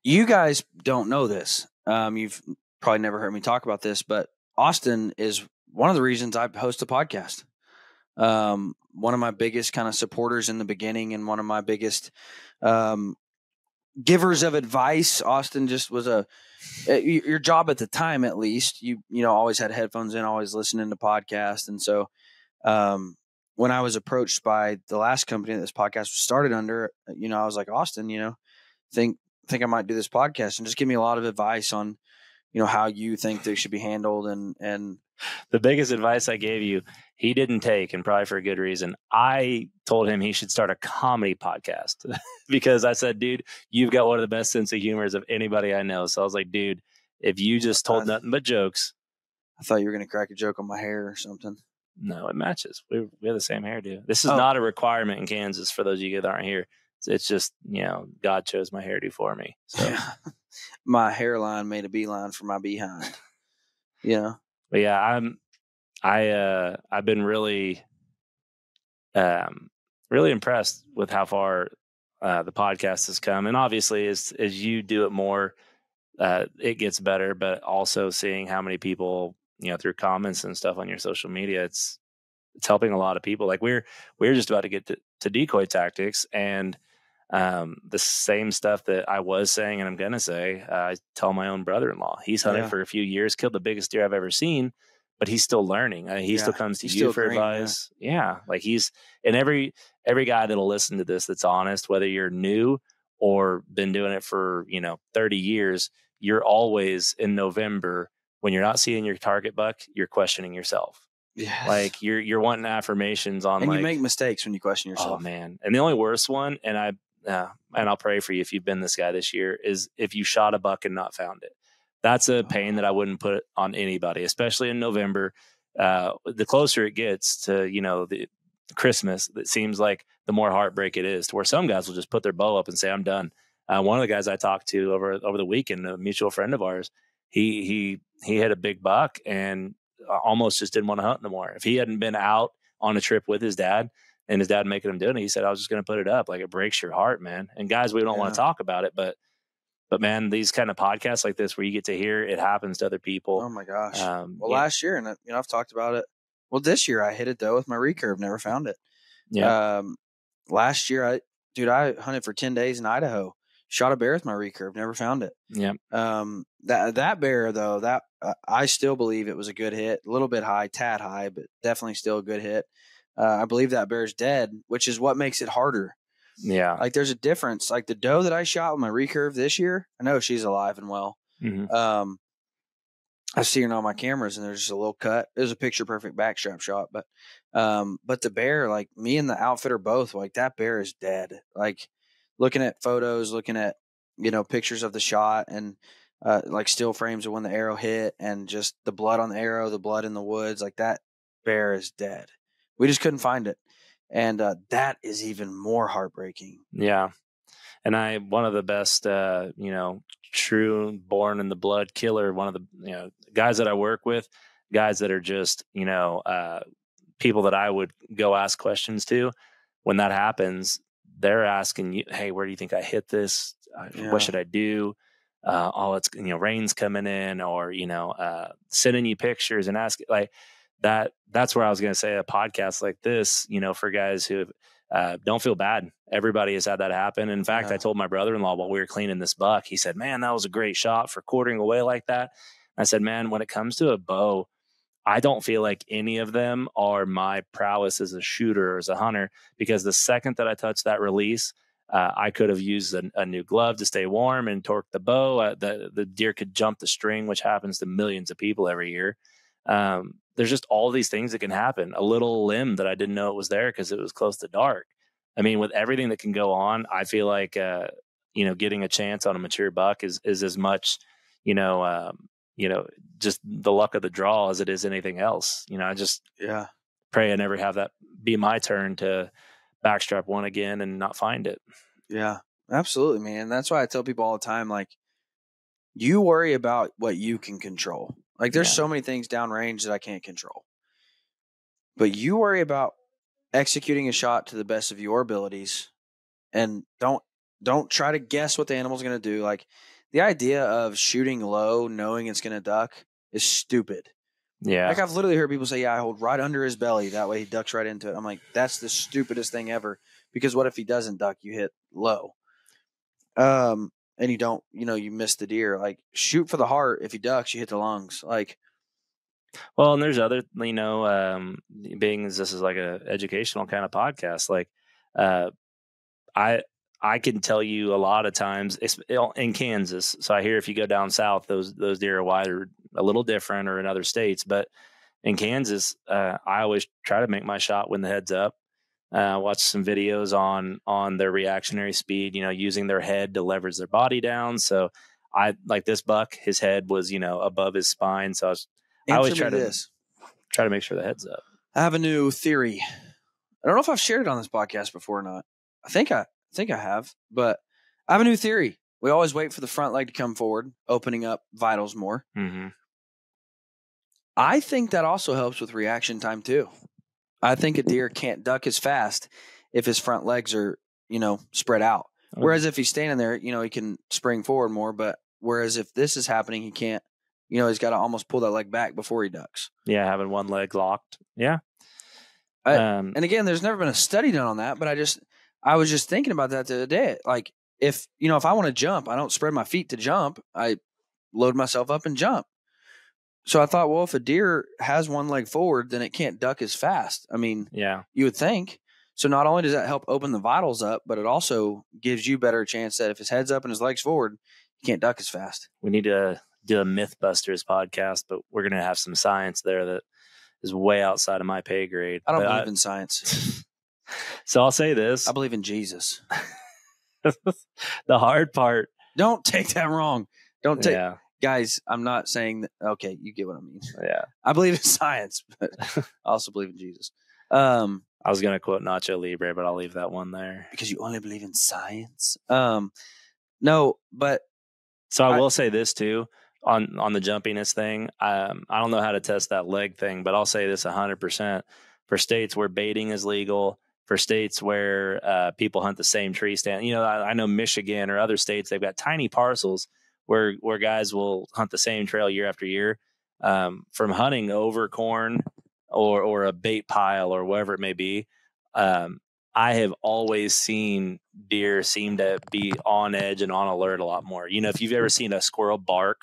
you guys don't know this. You've probably never heard me talk about this, but Austin is one of the reasons I host a podcast. One of my biggest kind of supporters in the beginning and one of my biggest givers of advice. Austin just was your job at the time, at least, you know, always had headphones in, always listening to podcasts. And so when I was approached by the last company that this podcast was started under, you know, I was like, Austin, you know, think I might do this podcast, and just give me a lot of advice on, you know, how you think they should be handled. And the biggest advice I gave you, he didn't take, and probably for a good reason. I told him he should start a comedy podcast because I said, dude, you've got one of the best sense of humor of anybody I know. So I was like, dude, if you just told nothing but jokes. I thought you were going to crack a joke on my hair or something. No, it matches. We have the same hairdo. This is not a requirement in Kansas for those of you that aren't here. It's just, you know, God chose my hairdo for me. So. Yeah. My hairline made a beeline for my behind. Yeah. But yeah, I've been really, really impressed with how far, the podcast has come. And obviously as you do it more, it gets better, but also seeing how many people, you know, through comments and stuff on your social media, it's helping a lot of people. Like we're just about to get to decoy tactics, and the same stuff that I was saying and I'm gonna say, I tell my own brother-in-law. He's hunted for a few years, killed the biggest deer I've ever seen, but he's still learning. He still comes to you for advice. Yeah. Like every guy that'll listen to this that's honest, whether you're new or been doing it for, you know, 30 years, you're always in November when you're not seeing your target buck, you're questioning yourself. Yes. Like you're wanting affirmations on, and like, you make mistakes when you question yourself. Oh man. And the only worst one, and I'll pray for you if you've been this guy this year, is if you shot a buck and not found it. That's a pain that I wouldn't put on anybody, especially in November. The closer it gets to, you know, the Christmas, it seems like the more heartbreak it is, to where some guys will just put their bow up and say, I'm done. One of the guys I talked to over the weekend, a mutual friend of ours, he had a big buck and almost just didn't want to hunt no more. If he hadn't been out on a trip with his dad, and his dad making him do it, he said, I was just going to put it up. Like, it breaks your heart, man. And guys, we don't want to talk about it, but man, these kind of podcasts like this, where you get to hear it happens to other people. Oh my gosh. Last year, and you know, I've talked about it. Well, this year I hit it though with my recurve, never found it. Yeah. Last year I hunted for 10 days in Idaho, shot a bear with my recurve, never found it. Yeah. That bear though, that I still believe it was a good hit, a little bit high, tad high, but definitely still a good hit. I believe that bear's dead, which is what makes it harder. Yeah. Like there's a difference. Like the doe that I shot with my recurve this year, I know she's alive and well. Mm-hmm. I see her on my cameras and there's just a little cut. It was a picture perfect backstrap shot, but the bear, like me and the outfitter both, like that bear is dead. Like looking at photos, looking at, you know, pictures of the shot and like still frames of when the arrow hit and just the blood on the arrow, the blood in the woods, like that bear is dead. We just couldn't find it. And that is even more heartbreaking. Yeah. And one of the best, you know, true born in the blood killer, one of the, you know, guys that I work with, guys that are just, you know, people that I would go ask questions to, when that happens, they're asking you, hey, where do you think I hit this? Yeah. What should I do? All it's, you know, rain's coming in, or, you know, sending you pictures and asking like that. That's where I was going to say a podcast like this, you know, for guys who don't feel bad. Everybody has had that happen. In fact, yeah. I told my brother-in-law while we were cleaning this buck, he said, man, that was a great shot for quartering away like that. I said, man, when it comes to a bow, I don't feel like any of them are my prowess as a shooter or as a hunter, because the second that I touched that release, I could have used a new glove to stay warm and torque the bow. The deer could jump the string, which happens to millions of people every year. There's just all these things that can happen. A little limb that I didn't know it was there because it was close to dark. I mean, with everything that can go on, I feel like, you know, getting a chance on a mature buck is as much, you know, just the luck of the draw as it is anything else. You know, I just pray I never have that be my turn to backstrap one again and not find it. Yeah, absolutely, man. That's why I tell people all the time, like, you worry about what you can control. Like, there's so many things downrange that I can't control, but you worry about executing a shot to the best of your abilities, and don't try to guess what the animal's going to do. Like, the idea of shooting low, knowing it's going to duck, is stupid. Yeah. Like, I've literally heard people say, yeah, I hold right under his belly. That way he ducks right into it. I'm like, that's the stupidest thing ever, because what if he doesn't duck? You hit low. And you don't, you know, you miss the deer. Like, shoot for the heart. If he ducks, you hit the lungs. Like, well, and there's other, you know, being as this is like a educational kind of podcast, like, I can tell you a lot of times it's in Kansas. So I hear if you go down south, those deer are wider, a little different, or in other states. But in Kansas, I always try to make my shot when the head's up. Watch some videos on their reactionary speed, you know, using their head to leverage their body down. So I like this buck, his head was, you know, above his spine. So I always try to make sure the head's up. I have a new theory. I don't know if I've shared it on this podcast before or not. I think I have, but I have a new theory. We always wait for the front leg to come forward, opening up vitals more. Mm-hmm. I think that also helps with reaction time too. I think a deer can't duck as fast if his front legs are, you know, spread out. Okay. Whereas if he's standing there, you know, he can spring forward more. But whereas if this is happening, he can't, you know, he's got to almost pull that leg back before he ducks. Yeah. Having one leg locked. Yeah. And again, there's never been a study done on that, but I was just thinking about that the other day. Like, if, you know, if I want to jump, I don't spread my feet to jump. I load myself up and jump. So I thought, well, if a deer has one leg forward, then it can't duck as fast. I mean, yeah, you would think. So not only does that help open the vitals up, but it also gives you better chance that if his head's up and his leg's forward, he can't duck as fast. We need to do a Mythbusters podcast, but we're going to have some science there that is way outside of my pay grade. I don't believe in science. So I'll say this. I believe in Jesus. The hard part. Don't take that wrong. Don't take... Yeah. Guys, I'm not saying that. Okay, you get what I mean. Yeah. I believe in science, but I also believe in Jesus. I was going to quote Nacho Libre, but I'll leave that one there. Because you only believe in science? No, but... So I will say this, too, on the jumpiness thing. I don't know how to test that leg thing, but I'll say this 100%. For states where baiting is legal, for states where people hunt the same tree stand, you know, I know Michigan or other states, they've got tiny parcels where guys will hunt the same trail year after year, from hunting over corn or a bait pile or wherever it may be. I have always seen deer seem to be on edge and on alert a lot more. You know, if you've ever seen a squirrel bark,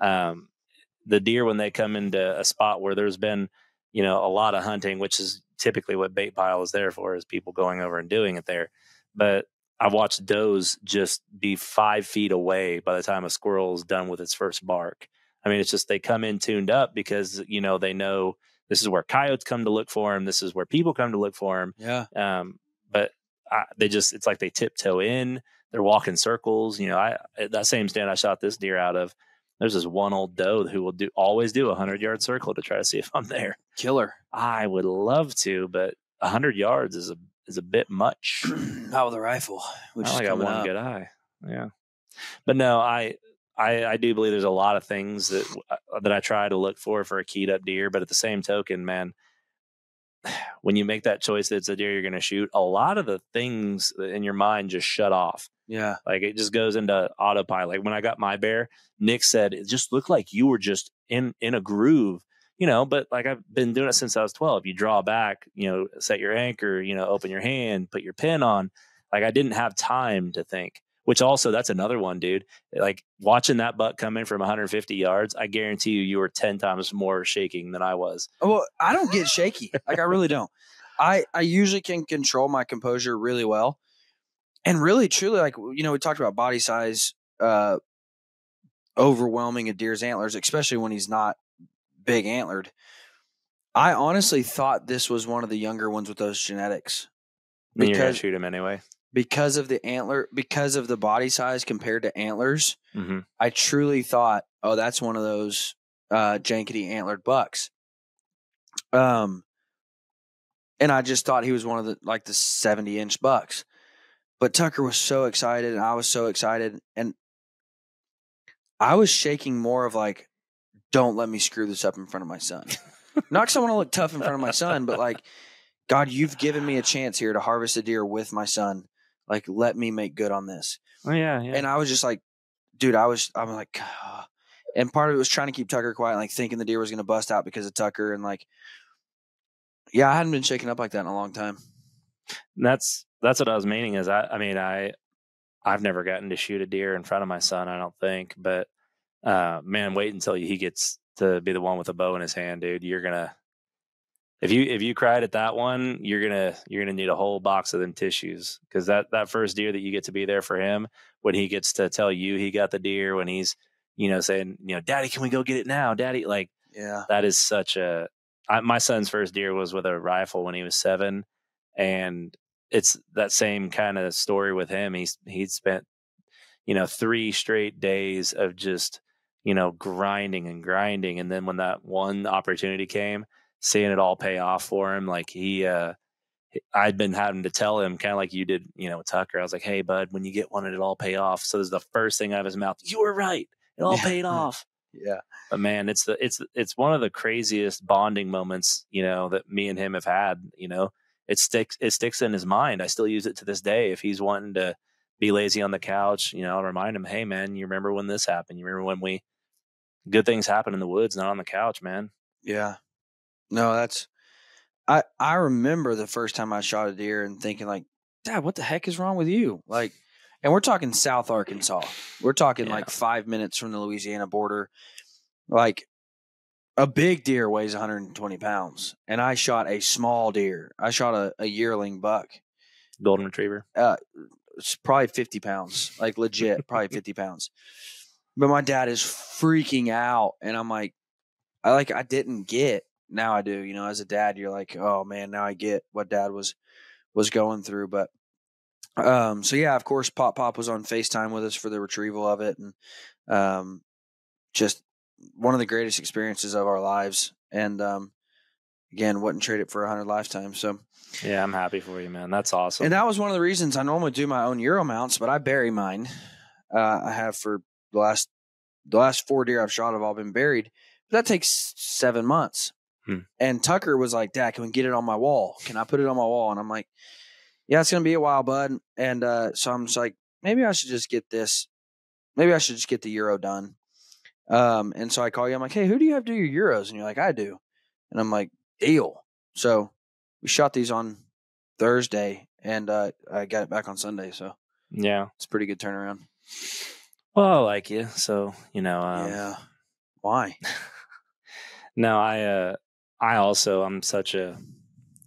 the deer, when they come into a spot where there's been, you know, a lot of hunting, which is typically what bait pile is there for, is people going over and doing it there. But I've watched does just be 5 feet away by the time a squirrel is done with its first bark. I mean, it's just they come in tuned up because, you know, they know this is where coyotes come to look for them. This is where people come to look for them. Yeah. But they just, it's like they tiptoe in. they're walking circles. You know, I, at that same stand I shot this deer out of, there's this one old doe who will always do 100-yard circle to try to see if I'm there. Killer. I would love to, but 100 yards is a bit much. Not with a rifle. Which I got one good eye. Yeah. But no, I do believe there's a lot of things that I try to look for a keyed up deer. But at the same token, man, when you make that choice, that it's a deer you're going to shoot, a lot of the things in your mind just shut off. Yeah. Like it just goes into autopilot. Like when I got my bear, Nick said, it just looked like you were just in a groove, you know, but like I've been doing it since I was 12. You draw back, you know, set your anchor, you know, open your hand, put your pin on. Like I didn't have time to think. Which also, that's another one, dude. Like watching that buck come in from 150 yards, I guarantee you were 10 times more shaking than I was. Well, I don't get shaky. Like I really don't. I usually can control my composure really well. And really, truly, like, you know, we talked about body size overwhelming a deer's antlers, especially when he's not big antlered. I honestly thought this was one of the younger ones with those genetics. Because you're going to shoot him anyway. Because of the antler, because of the body size compared to antlers, mm-hmm. I truly thought, oh, that's one of those jankety antlered bucks. And I just thought he was one of the 70-inch bucks. But Tucker was so excited, and I was so excited, and I was shaking more of like, don't let me screw this up in front of my son. Not because I want to look tough in front of my son, but like, God, you've given me a chance here to harvest a deer with my son. Like, let me make good on this. Oh, yeah. And I was just like, dude, I'm like, oh. And part of it was trying to keep Tucker quiet, like thinking the deer was going to bust out because of Tucker. And like, yeah, I hadn't been shaken up like that in a long time. And that's what I was meaning is I've never gotten to shoot a deer in front of my son, I don't think, but man, wait until he gets to be the one with a bow in his hand, dude. You're going to, if you cried at that one, you're gonna need a whole box of them tissues, because that first deer that you get to be there for him, when he gets to tell you he got the deer, when he's, you know, saying, you know, Daddy, can we go get it now, Daddy? Like, yeah, that is such a. My son's first deer was with a rifle when he was 7, and it's that same kind of story with him. He'd spent, you know, 3 straight days of just, you know, grinding, and then when that one opportunity came, seeing it all pay off for him. Like I'd been having to tell him, kind of like you did, you know, with Tucker. I was like, hey bud, when you get one, it'll all pay off. So this is the first thing out of his mouth. You were right. It all paid off. Yeah. But man, it's one of the craziest bonding moments, you know, that me and him have had, you know, it sticks in his mind. I still use it to this day. If he's wanting to be lazy on the couch, you know, I'll remind him, hey man, you remember when this happened? You remember when good things happen in the woods, not on the couch, man. Yeah. No, I remember the first time I shot a deer and thinking like, Dad, what the heck is wrong with you? Like, and we're talking South Arkansas. We're talking like 5 minutes from the Louisiana border. Like a big deer weighs 120 pounds. And I shot a small deer. I shot a yearling buck. Golden retriever. It's probably 50 pounds, like legit, probably 50 pounds. But my dad is freaking out. And I'm like, I didn't get. Now I do, you know, as a dad, you're like, oh man, now I get what Dad was going through. But, so yeah, of course, Pop was on FaceTime with us for the retrieval of it. And, just one of the greatest experiences of our lives. And, again, wouldn't trade it for 100 lifetimes. So yeah, I'm happy for you, man. That's awesome. And that was one of the reasons I normally do my own Euro mounts, but I bury mine. I have for the last 4 deer I've shot have all been buried, but that takes 7 months. And Tucker was like, Dad, can we get it on my wall? Can I put it on my wall? And I'm like, yeah, it's going to be a while, bud. And so I'm just like, maybe I should just get this. Maybe I should just get the Euro done. And so I call you. I'm like, hey, who do you have to do your Euros? And you're like, I do. And I'm like, deal. So we shot these on Thursday, and I got it back on Sunday. So, yeah, it's a pretty good turnaround. Well, I like you. So, you know. Yeah. Why? No, I also, I'm such a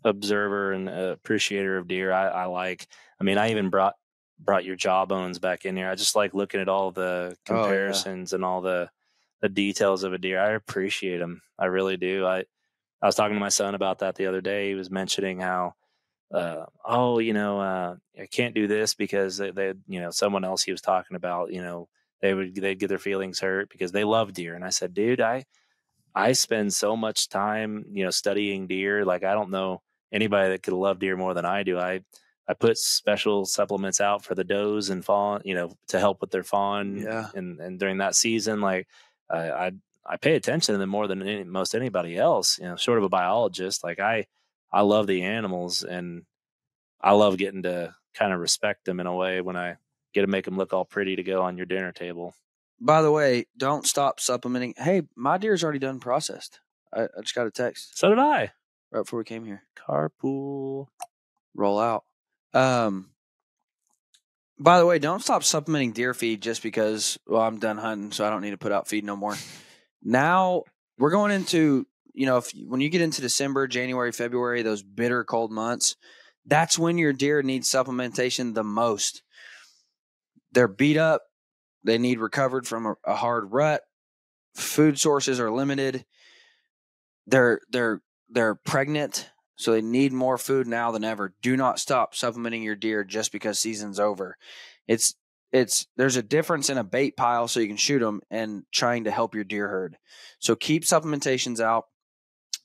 observer and appreciator of deer. I even brought your jawbones back in here. I just like looking at all the comparisons and all the details of a deer. I appreciate them. I really do. I was talking to my son about that the other day. He was mentioning how I can't do this because they someone else he was talking about, they'd get their feelings hurt because they love deer. And I said, dude, I spend so much time, studying deer. Like, I don't know anybody that could love deer more than I do. I put special supplements out for the does and fawn, to help with their fawn. Yeah. And during that season, like I pay attention to them more than most anybody else, short of a biologist. Like I love the animals, and I love getting to kind of respect them in a way when I get to make them look all pretty to go on your dinner table. By the way, don't stop supplementing. Hey, my deer's already done processed. I just got a text. So did I. Right before we came here. Carpool. Roll out. By the way, don't stop supplementing deer feed just because, I'm done hunting, so I don't need to put out feed no more. Now we're going into, when you get into December, January, February, those bitter cold months, that's when your deer needs supplementation the most. They're beat up. They need recovered from a hard rut. Food sources are limited. They're pregnant, so they need more food now than ever. Do not stop supplementing your deer just because season's over. There's a difference in a bait pile so you can shoot them and trying to help your deer herd. So keep supplementations out.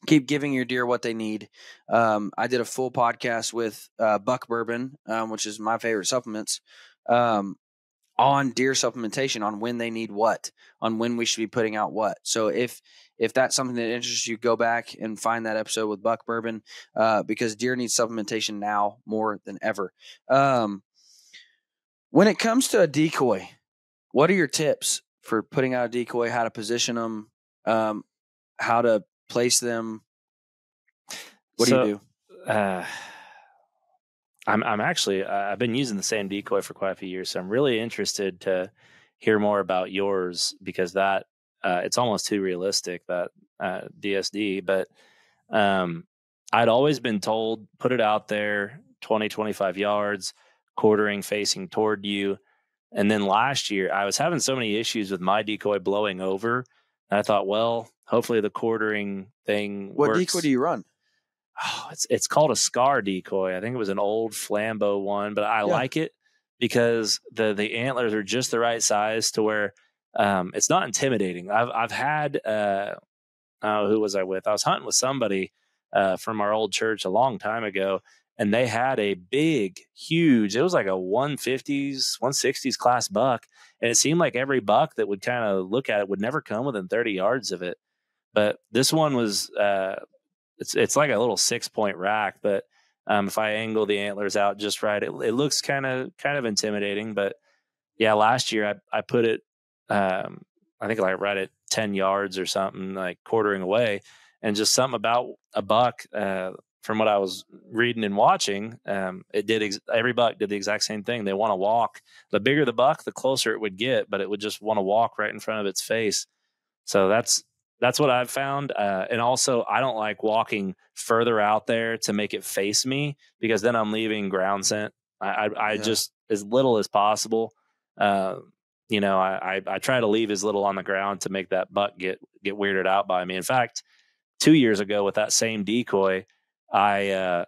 Keep giving your deer what they need. I did a full podcast with Buck Bourbon, which is my favorite supplements, on deer supplementation, on when they need what, on when we should be putting out what. So if that's something that interests you, go back and find that episode with Buck Bourbon, because deer needs supplementation now more than ever. When it comes to a decoy, what are your tips for putting out a decoy, how to position them, how to place them? Do you do? I'm actually, I've been using the same decoy for quite a few years, so I'm really interested to hear more about yours, because that it's almost too realistic, that DSD. But I'd always been told, put it out there 20, 25 yards, quartering facing toward you. And then last year I was having so many issues with my decoy blowing over. And I thought, well, hopefully the quartering thing works. What decoy do you run? Oh, it's called a Scar decoy. I think it was an old Flambeau one, but I like it because the antlers are just the right size to where it's not intimidating. I've had who was I with? I was hunting with somebody from our old church a long time ago, and they had a big, huge, it was like a 150s, 160s class buck, and it seemed like every buck that would kind of look at it would never come within 30 yards of it. But this one was it's like a little 6-point rack, but if I angle the antlers out just right, it looks kind of intimidating. But yeah, last year I put it, I think like right at 10 yards or something, like quartering away, and just something about a buck, from what I was reading and watching, every buck did the exact same thing. They want to walk. The bigger the buck, the closer it would get, but it would just want to walk right in front of its face. So that's what I've found. And also, I don't like walking further out there to make it face me, because then I'm leaving ground scent. I just, as little as possible, I try to leave as little on the ground to make that buck get weirded out by me. In fact, 2 years ago with that same decoy, I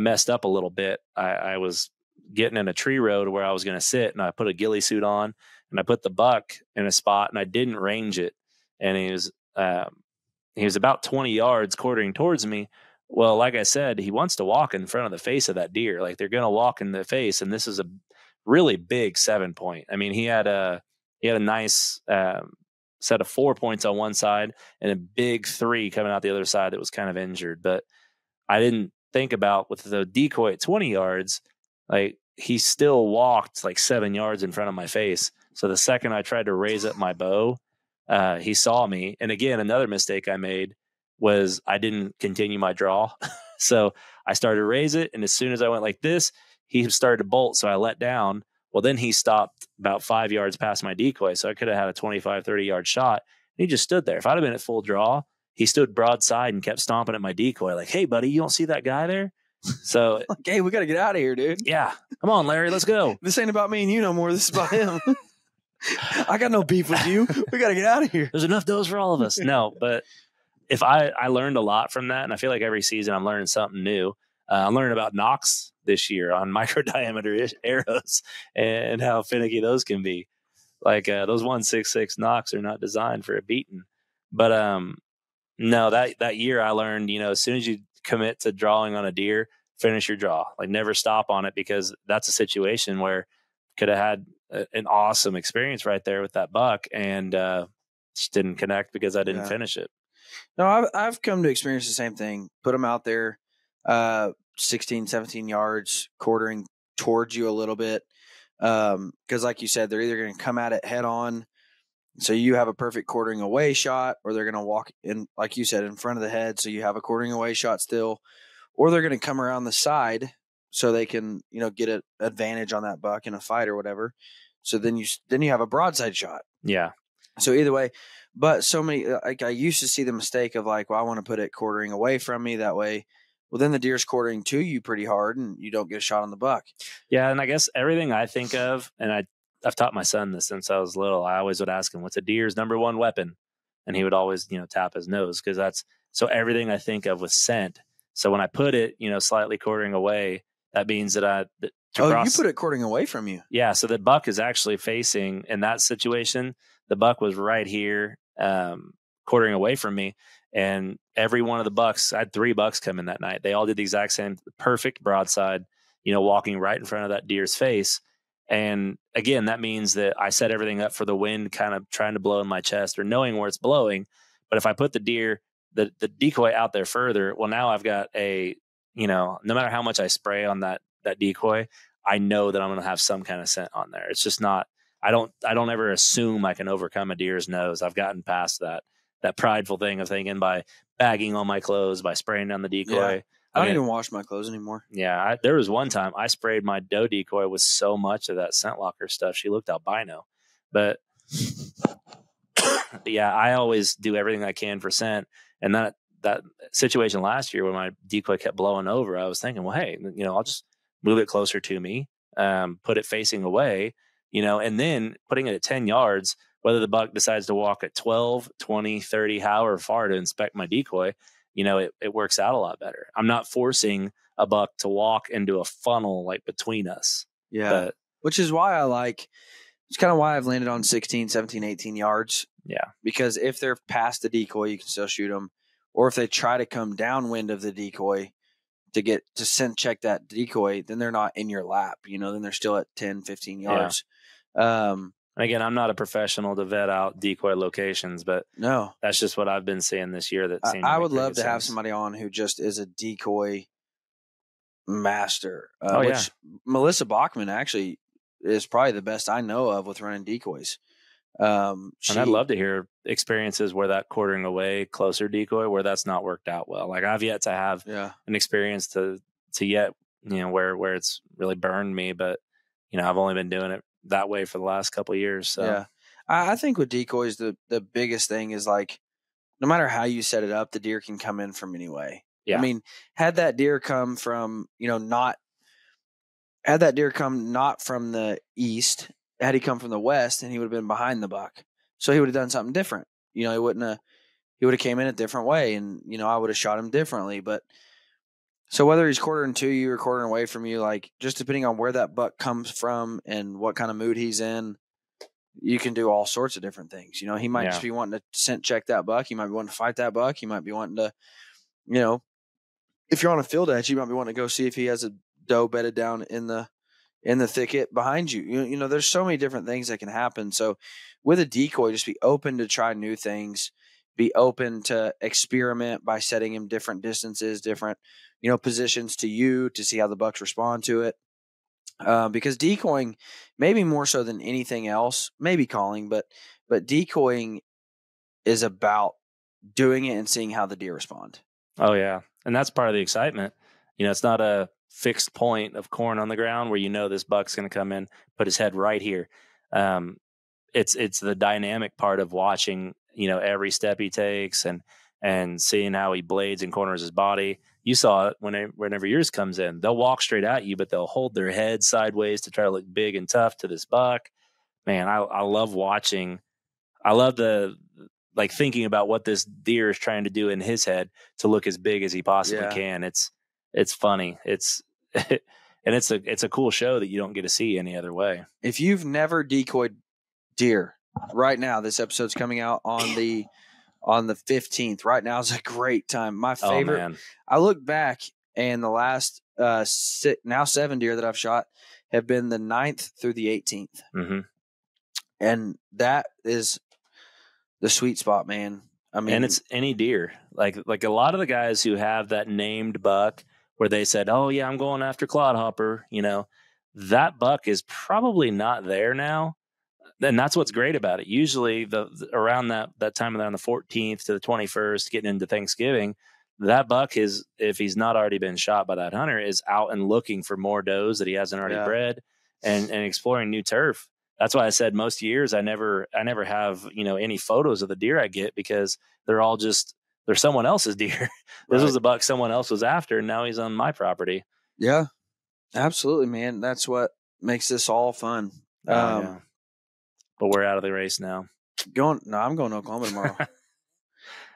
messed up a little bit. I was getting in a tree row to where I was going to sit, and I put a ghillie suit on, and I put the buck in a spot, and I didn't range it. And he was about 20 yards quartering towards me. Well, like I said, he wants to walk in front of the face of that deer. Like, they're going to walk in the face. And this is a really big 7-point. I mean, he had a nice set of 4 points on one side and a big 3 coming out the other side that was kind of injured. But I didn't think about, with the decoy at 20 yards, like, he still walked like 7 yards in front of my face. So the second I tried to raise up my bow, he saw me. And again, another mistake I made was I didn't continue my draw. So I started to raise it, and as soon as I went like this, he started to bolt. So I let down. Well, then he stopped about 5 yards past my decoy. So I could have had a 25, 30 yard shot. And he just stood there. If I'd have been at full draw, he stood broadside and kept stomping at my decoy. Like, hey buddy, you don't see that guy there? So, like, hey, we got to get out of here, dude. Yeah. Come on, Larry, let's go. This ain't about me and you no more. This is about him. I got no beef with you. We got to get out of here. There's enough does for all of us. No, but I learned a lot from that. And I feel like every season I'm learning something new. I'm learning about Knox this year on micro diameter arrows and how finicky those can be. Like those 1.66 Knox are not designed for a beating. But no, that year I learned, you know, as soon as you commit to drawing on a deer, finish your draw. Like never stop on it, because that's a situation where could have had an awesome experience right there with that buck, and just didn't connect because I didn't finish it. No, I've come to experience the same thing. Put them out there 16, 17 yards, quartering towards you a little bit. Because like you said, they're either going to come at it head on, so you have a perfect quartering away shot, or they're going to walk in, like you said, in front of the head, so you have a quartering away shot still, or they're going to come around the side so they can, you know, get an advantage on that buck in a fight or whatever. So then you have a broadside shot. Yeah. So either way, but so many, like I used to see the mistake of like, well, I want to put it quartering away from me that way. Well, then the deer's quartering to you pretty hard and you don't get a shot on the buck. Yeah. And I guess everything I think of, and I've taught my son this since I was little, I always would ask him, what's a deer's number one weapon? And he would always, you know, tap his nose. Cause that's so everything I think of with scent. So when I put it, you know, slightly quartering away, that means that you put it quartering away from you. Yeah. So the buck is actually facing, in that situation, the buck was right here, quartering away from me. And every one of the bucks, I had 3 bucks come in that night. They all did the exact same perfect broadside, you know, walking right in front of that deer's face. And again, that means that I set everything up for the wind kind of trying to blow in my chest, or knowing where it's blowing. But if I put the deer, the decoy out there further, well, now I've got a, you know, no matter how much I spray on that decoy, I know that I'm going to have some kind of scent on there. It's just not, I don't ever assume I can overcome a deer's nose. I've gotten past that prideful thing of thinking by bagging all my clothes, by spraying down the decoy. Yeah. I don't even wash my clothes anymore. Yeah. There was one time I sprayed my doe decoy with so much of that scent locker stuff, she looked albino. But yeah, I always do everything I can for scent. And that situation last year when my decoy kept blowing over, I was thinking, well, hey, you know, I'll just move it closer to me, put it facing away, you know, and then putting it at 10 yards, whether the buck decides to walk at 12, 20, 30, however far to inspect my decoy, you know, it works out a lot better. I'm not forcing a buck to walk into a funnel like between us. Yeah. Which is why it's kind of why I've landed on 16, 17, 18 yards. Yeah. Because if they're past the decoy, you can still shoot them. Or if they try to come downwind of the decoy to get to scent check that decoy, then they're not in your lap, you know, then they're still at 10, 15 yards. Yeah. And again, I'm not a professional to vet out decoy locations, but no, that's just what I've been seeing this year. That seemed I would love to have somebody on who just is a decoy master, which Melissa Bachman actually is probably the best I know of with running decoys. And I'd love to hear experiences where that quartering away closer decoy, where that's not worked out well. Like I've yet to have an experience to yet, you know, where it's really burned me, but you know, I've only been doing it that way for the last couple of years. So yeah, I think with decoys, the biggest thing is like, no matter how you set it up, the deer can come in from any way. Yeah. I mean, had that deer come from, you know, not from the east, had he come from the west, and he would have been behind the buck. So he would have done something different. You know, he would have came in a different way, and, you know, I would have shot him differently. But so whether he's quartering to you or quartering away from you, like just depending on where that buck comes from and what kind of mood he's in, you can do all sorts of different things. You know, he might just be wanting to scent check that buck. He might be wanting to fight that buck. He might be wanting to, you know, if you're on a field edge, you might be wanting to go see if he has a doe bedded down in the thicket behind you. You know, there's so many different things that can happen. So with a decoy, just be open to try new things, be open to experiment by setting him different distances, different, you know, positions to you to see how the bucks respond to it. Because decoying, maybe more so than anything else, maybe calling, but decoying is about doing it and seeing how the deer respond. Oh yeah. And that's part of the excitement. You know, it's not a fixed point of corn on the ground where you know this buck's going to come in, put his head right here. It's the dynamic part of watching, you know, every step he takes and seeing how he blades and corners his body. You saw it whenever yours comes in. They'll walk straight at you, but they'll hold their head sideways to try to look big and tough to this buck. Man, I love watching. I love thinking about what this deer is trying to do in his head to look as big as he possibly can. It's it's funny. It's a cool show that you don't get to see any other way. If you've never decoyed deer, right now, this episode's coming out on the 15th. Right now is a great time. My favorite. Oh, man. I look back, and the last seven deer that I've shot have been the 9th through the 18th. Mm-hmm. And that is the sweet spot, man. I mean, and it's any deer. Like a lot of the guys who have that named buck where they said, "Oh yeah, I'm going after clodhopper," you know, that buck is probably not there now. And that's what's great about it. Usually around that time around the 14th to the 21st, getting into Thanksgiving, that buck is, if he's not already been shot by that hunter, is out and looking for more does that he hasn't already bred and exploring new turf. That's why I said most years I never have, you know, any photos of the deer I get, because they're someone else's deer. This was a buck someone else was after, and now he's on my property. Yeah, absolutely, man. That's what makes this all fun. Yeah. But we're out of the race now. I'm going to Oklahoma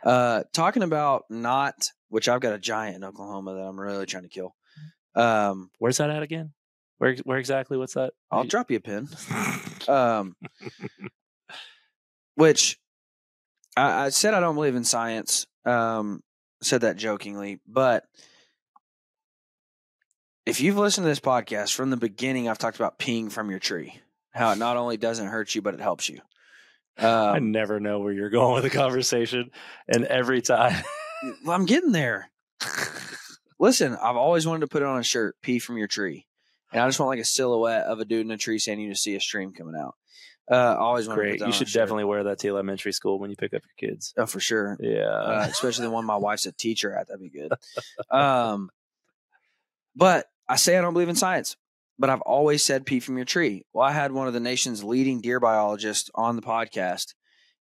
tomorrow. Talking about which I've got a giant in Oklahoma that I'm really trying to kill. Where's that at again? Where exactly? What's that? I'll drop you a pin. Which I said I don't believe in science. Said that jokingly, but if you've listened to this podcast from the beginning, I've talked about peeing from your tree, how it not only doesn't hurt you, but it helps you. I never know where you're going with the conversation, and every time I'm getting there. Listen, I've always wanted to put it on a shirt, pee from your tree. And I just want like a silhouette of a dude in a tree saying, "You just see a stream coming out." Always want to put that on a shirt. You should definitely wear that to elementary school when you pick up your kids. Oh, for sure. Yeah. Especially the one my wife's a teacher at. That'd be good. But I say I don't believe in science, but I've always said pee from your tree. Well, I had one of the nation's leading deer biologists on the podcast,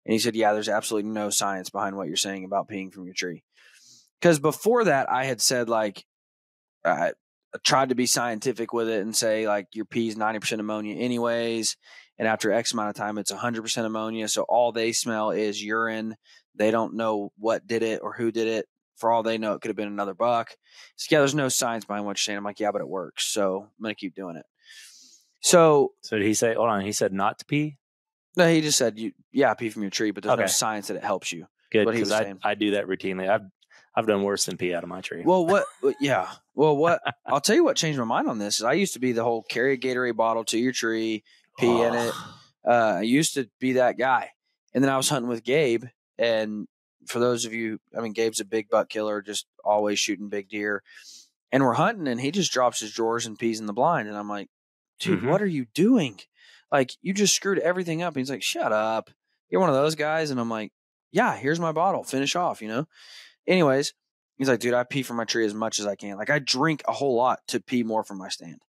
and he said, "Yeah, there's absolutely no science behind what you're saying about peeing from your tree." Because before that, I had said, like, I tried to be scientific with it and say, like, your pee is 90% ammonia anyways, and after X amount of time, it's 100% ammonia. So all they smell is urine. They don't know what did it or who did it. For all they know, it could have been another buck. So, yeah, there's no science behind what you're saying. I'm like, yeah, but it works. So I'm going to keep doing it. So did he say, hold on, he said not to pee? No, he just said, pee from your tree, but there's no science that it helps you. Good, because I do that routinely. I've done worse than pee out of my tree. I'll tell you what changed my mind on this is I used to be the whole carry a Gatorade bottle to your tree, pee in it. I used to be that guy. And then I was hunting with Gabe, and for those of you, I mean, Gabe's a big buck killer, just always shooting big deer, and we're hunting, and he just drops his drawers and pees in the blind. And I'm like, dude, what are you doing? Like, you just screwed everything up. And he's like, shut up. You're one of those guys. And I'm like, yeah, here's my bottle. Finish off, you know? Anyways, he's like, dude, I pee from my tree as much as I can. Like, I drink a whole lot to pee more from my stand.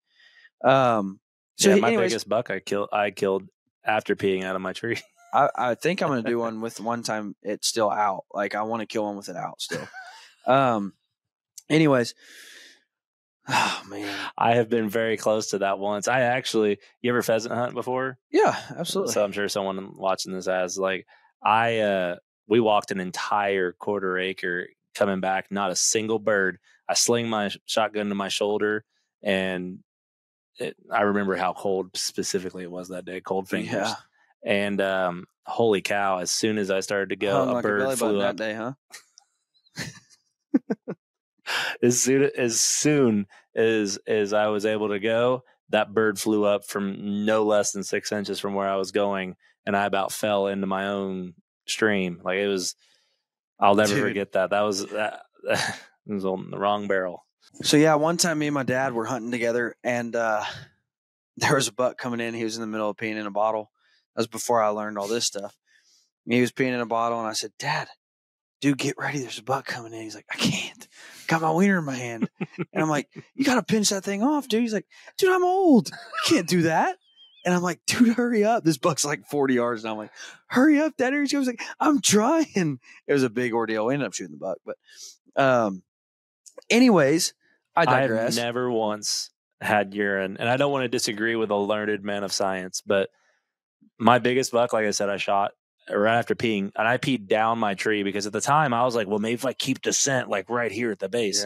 Biggest buck I killed after peeing out of my tree. I think I'm going to do one with one time it's still out. Like, I want to kill one with it out still. Anyways. Oh, man. I have been very close to that once. You ever pheasant hunt before? Yeah, absolutely. So I'm sure someone watching this has, like, we walked an entire quarter acre coming back, not a single bird. I sling my shotgun to my shoulder, and I remember how cold specifically it was that day, cold fingers. Yeah. And holy cow, as soon as I started to go, a bird flew up. That day, huh? As soon as I was able to go, that bird flew up from no less than 6 inches from where I was going, and I about fell into my own stream. Like, it was, I'll never forget that. That was on the wrong barrel. So yeah, one time me and my dad were hunting together, and there was a buck coming in. He was in the middle of peeing in a bottle. That was before I learned all this stuff. He was peeing in a bottle, and I said, "Dad, dude, get ready. There's a buck coming in." He's like, "I can't. Got my wiener in my hand." And I'm like, "You got to pinch that thing off, dude." He's like, "Dude, I'm old. I can't do that." And I'm like, "Dude, hurry up. This buck's like 40 yards. And I'm like, "Hurry up, Dad." He was like, "I'm trying." It was a big ordeal. We ended up shooting the buck. But anyways, I digress. I've never once had urine. And I don't want to disagree with a learned man of science, but my biggest buck, like I said, I shot right after peeing, and I peed down my tree because at the time I was like, well, maybe if I keep the scent like right here at the base,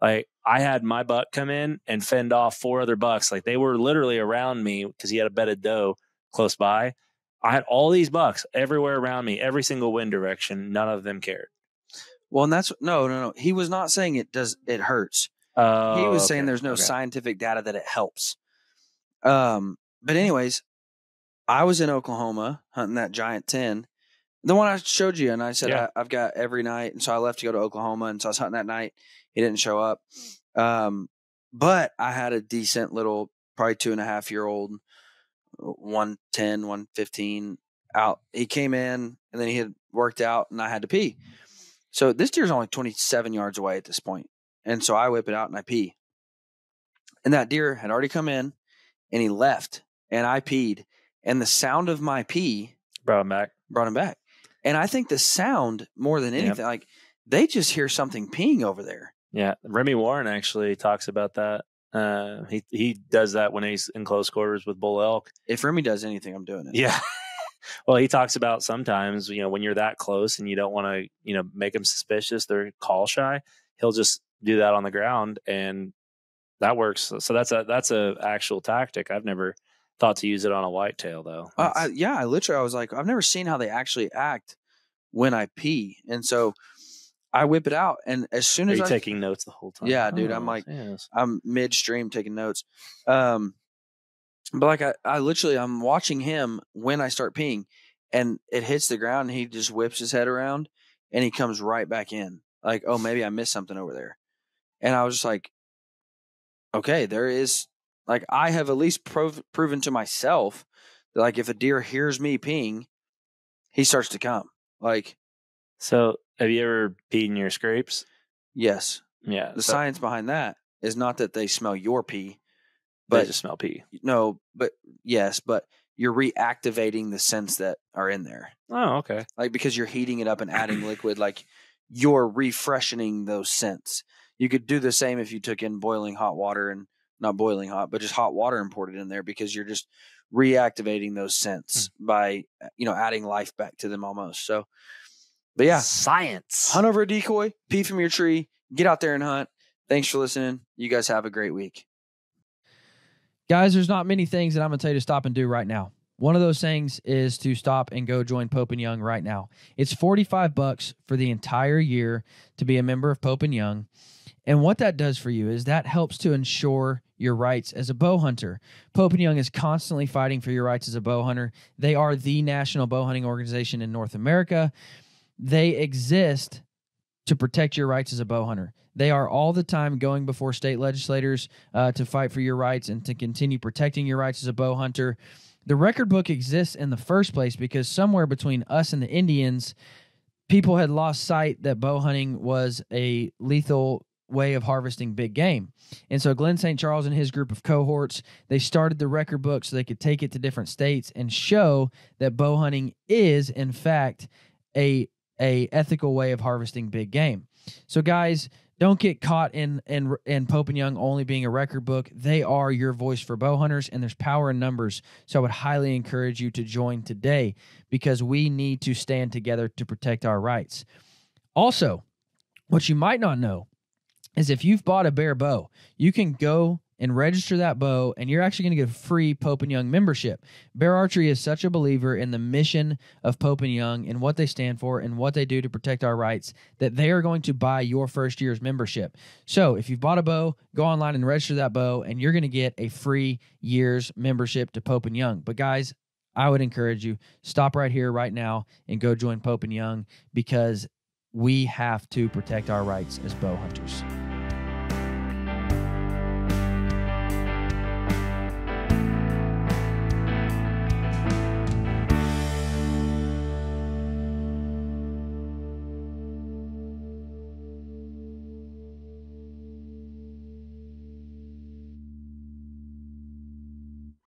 like I had my buck come in and fend off four other bucks. Like, they were literally around me because he had a bedded doe close by. I had all these bucks everywhere around me, every single wind direction. None of them cared. Well, and that's no. He was not saying it hurts. He was saying there's no scientific data that it helps. But anyways, I was in Oklahoma hunting that giant 10, the one I showed you. And I said, yeah, I've got every night. And so I left to go to Oklahoma. And so I was hunting that night. He didn't show up. But I had a decent little, probably 2.5-year-old, 110, 115 out. He came in and then he had worked out and I had to pee. So this deer's only 27 yards away at this point. And so I whip it out and I pee. And that deer had already come in and he left and I peed. And the sound of my pee brought him back. And I think the sound more than anything, like they just hear something peeing over there. Yeah. Remy Warren actually talks about that. He does that when he's in close quarters with bull elk. If Remy does anything, I'm doing it. Yeah. Well, he talks about sometimes, when you're that close and you don't want to, make them suspicious, they're call shy. He'll just do that on the ground and that works. So that's a actual tactic. I've never thought to use it on a whitetail though. I was like, I've never seen how they actually act when I pee. And so I whip it out. And as soon as taking notes the whole time. Yeah, dude, I'm like, yes. I'm midstream taking notes. But like I'm watching him when I start peeing and it hits the ground and he just whips his head around and he comes right back in. Like, oh, maybe I missed something over there. And I was just like, okay, there is, like, I have at least proven to myself that, like, if a deer hears me peeing, he starts to come. Like, so have you ever peed in your scrapes? Yes. Yeah. The science behind that is not that they smell your pee, but they just smell pee. No, but yes, but you're reactivating the scents that are in there. Oh, okay. Like, because you're heating it up and adding liquid, like you're refreshing those scents. You could do the same if you took in boiling hot water and not boiling hot, but just hot water and poured it in there, because you're just reactivating those scents by, adding life back to them almost. So, but yeah, science. Hunt over a decoy, pee from your tree, get out there and hunt. Thanks for listening. You guys have a great week. Guys, there's not many things that I'm going to tell you to stop and do right now. One of those things is to stop and go join Pope and Young right now. It's $45 for the entire year to be a member of Pope and Young. And what that does for you is that helps to ensure your rights as a bow hunter. Pope and Young is constantly fighting for your rights as a bow hunter. They are the national bow hunting organization in North America. They exist to protect your rights as a bow hunter. They are all the time going before state legislators to fight for your rights and to continue protecting your rights as a bow hunter. The record book exists in the first place because somewhere between us and the Indians, people had lost sight that bow hunting was a lethal way of harvesting big game. And so Glenn St. Charles and his group of cohorts, they started the record book so they could take it to different states and show that bow hunting is, in fact, a ethical way of harvesting big game. So guys, don't get caught in Pope and Young only being a record book. They are your voice for bow hunters, and there's power in numbers. So I would highly encourage you to join today because we need to stand together to protect our rights. Also, what you might not know is if you've bought a Bear bow, you can go and register that bow, and you're actually going to get a free Pope and Young membership. Bear Archery is such a believer in the mission of Pope and Young and what they stand for and what they do to protect our rights that they are going to buy your first year's membership. So if you've bought a bow, go online and register that bow, and you're going to get a free year's membership to Pope and Young. But guys, I would encourage you, stop right here, right now, and go join Pope and Young because we have to protect our rights as bow hunters.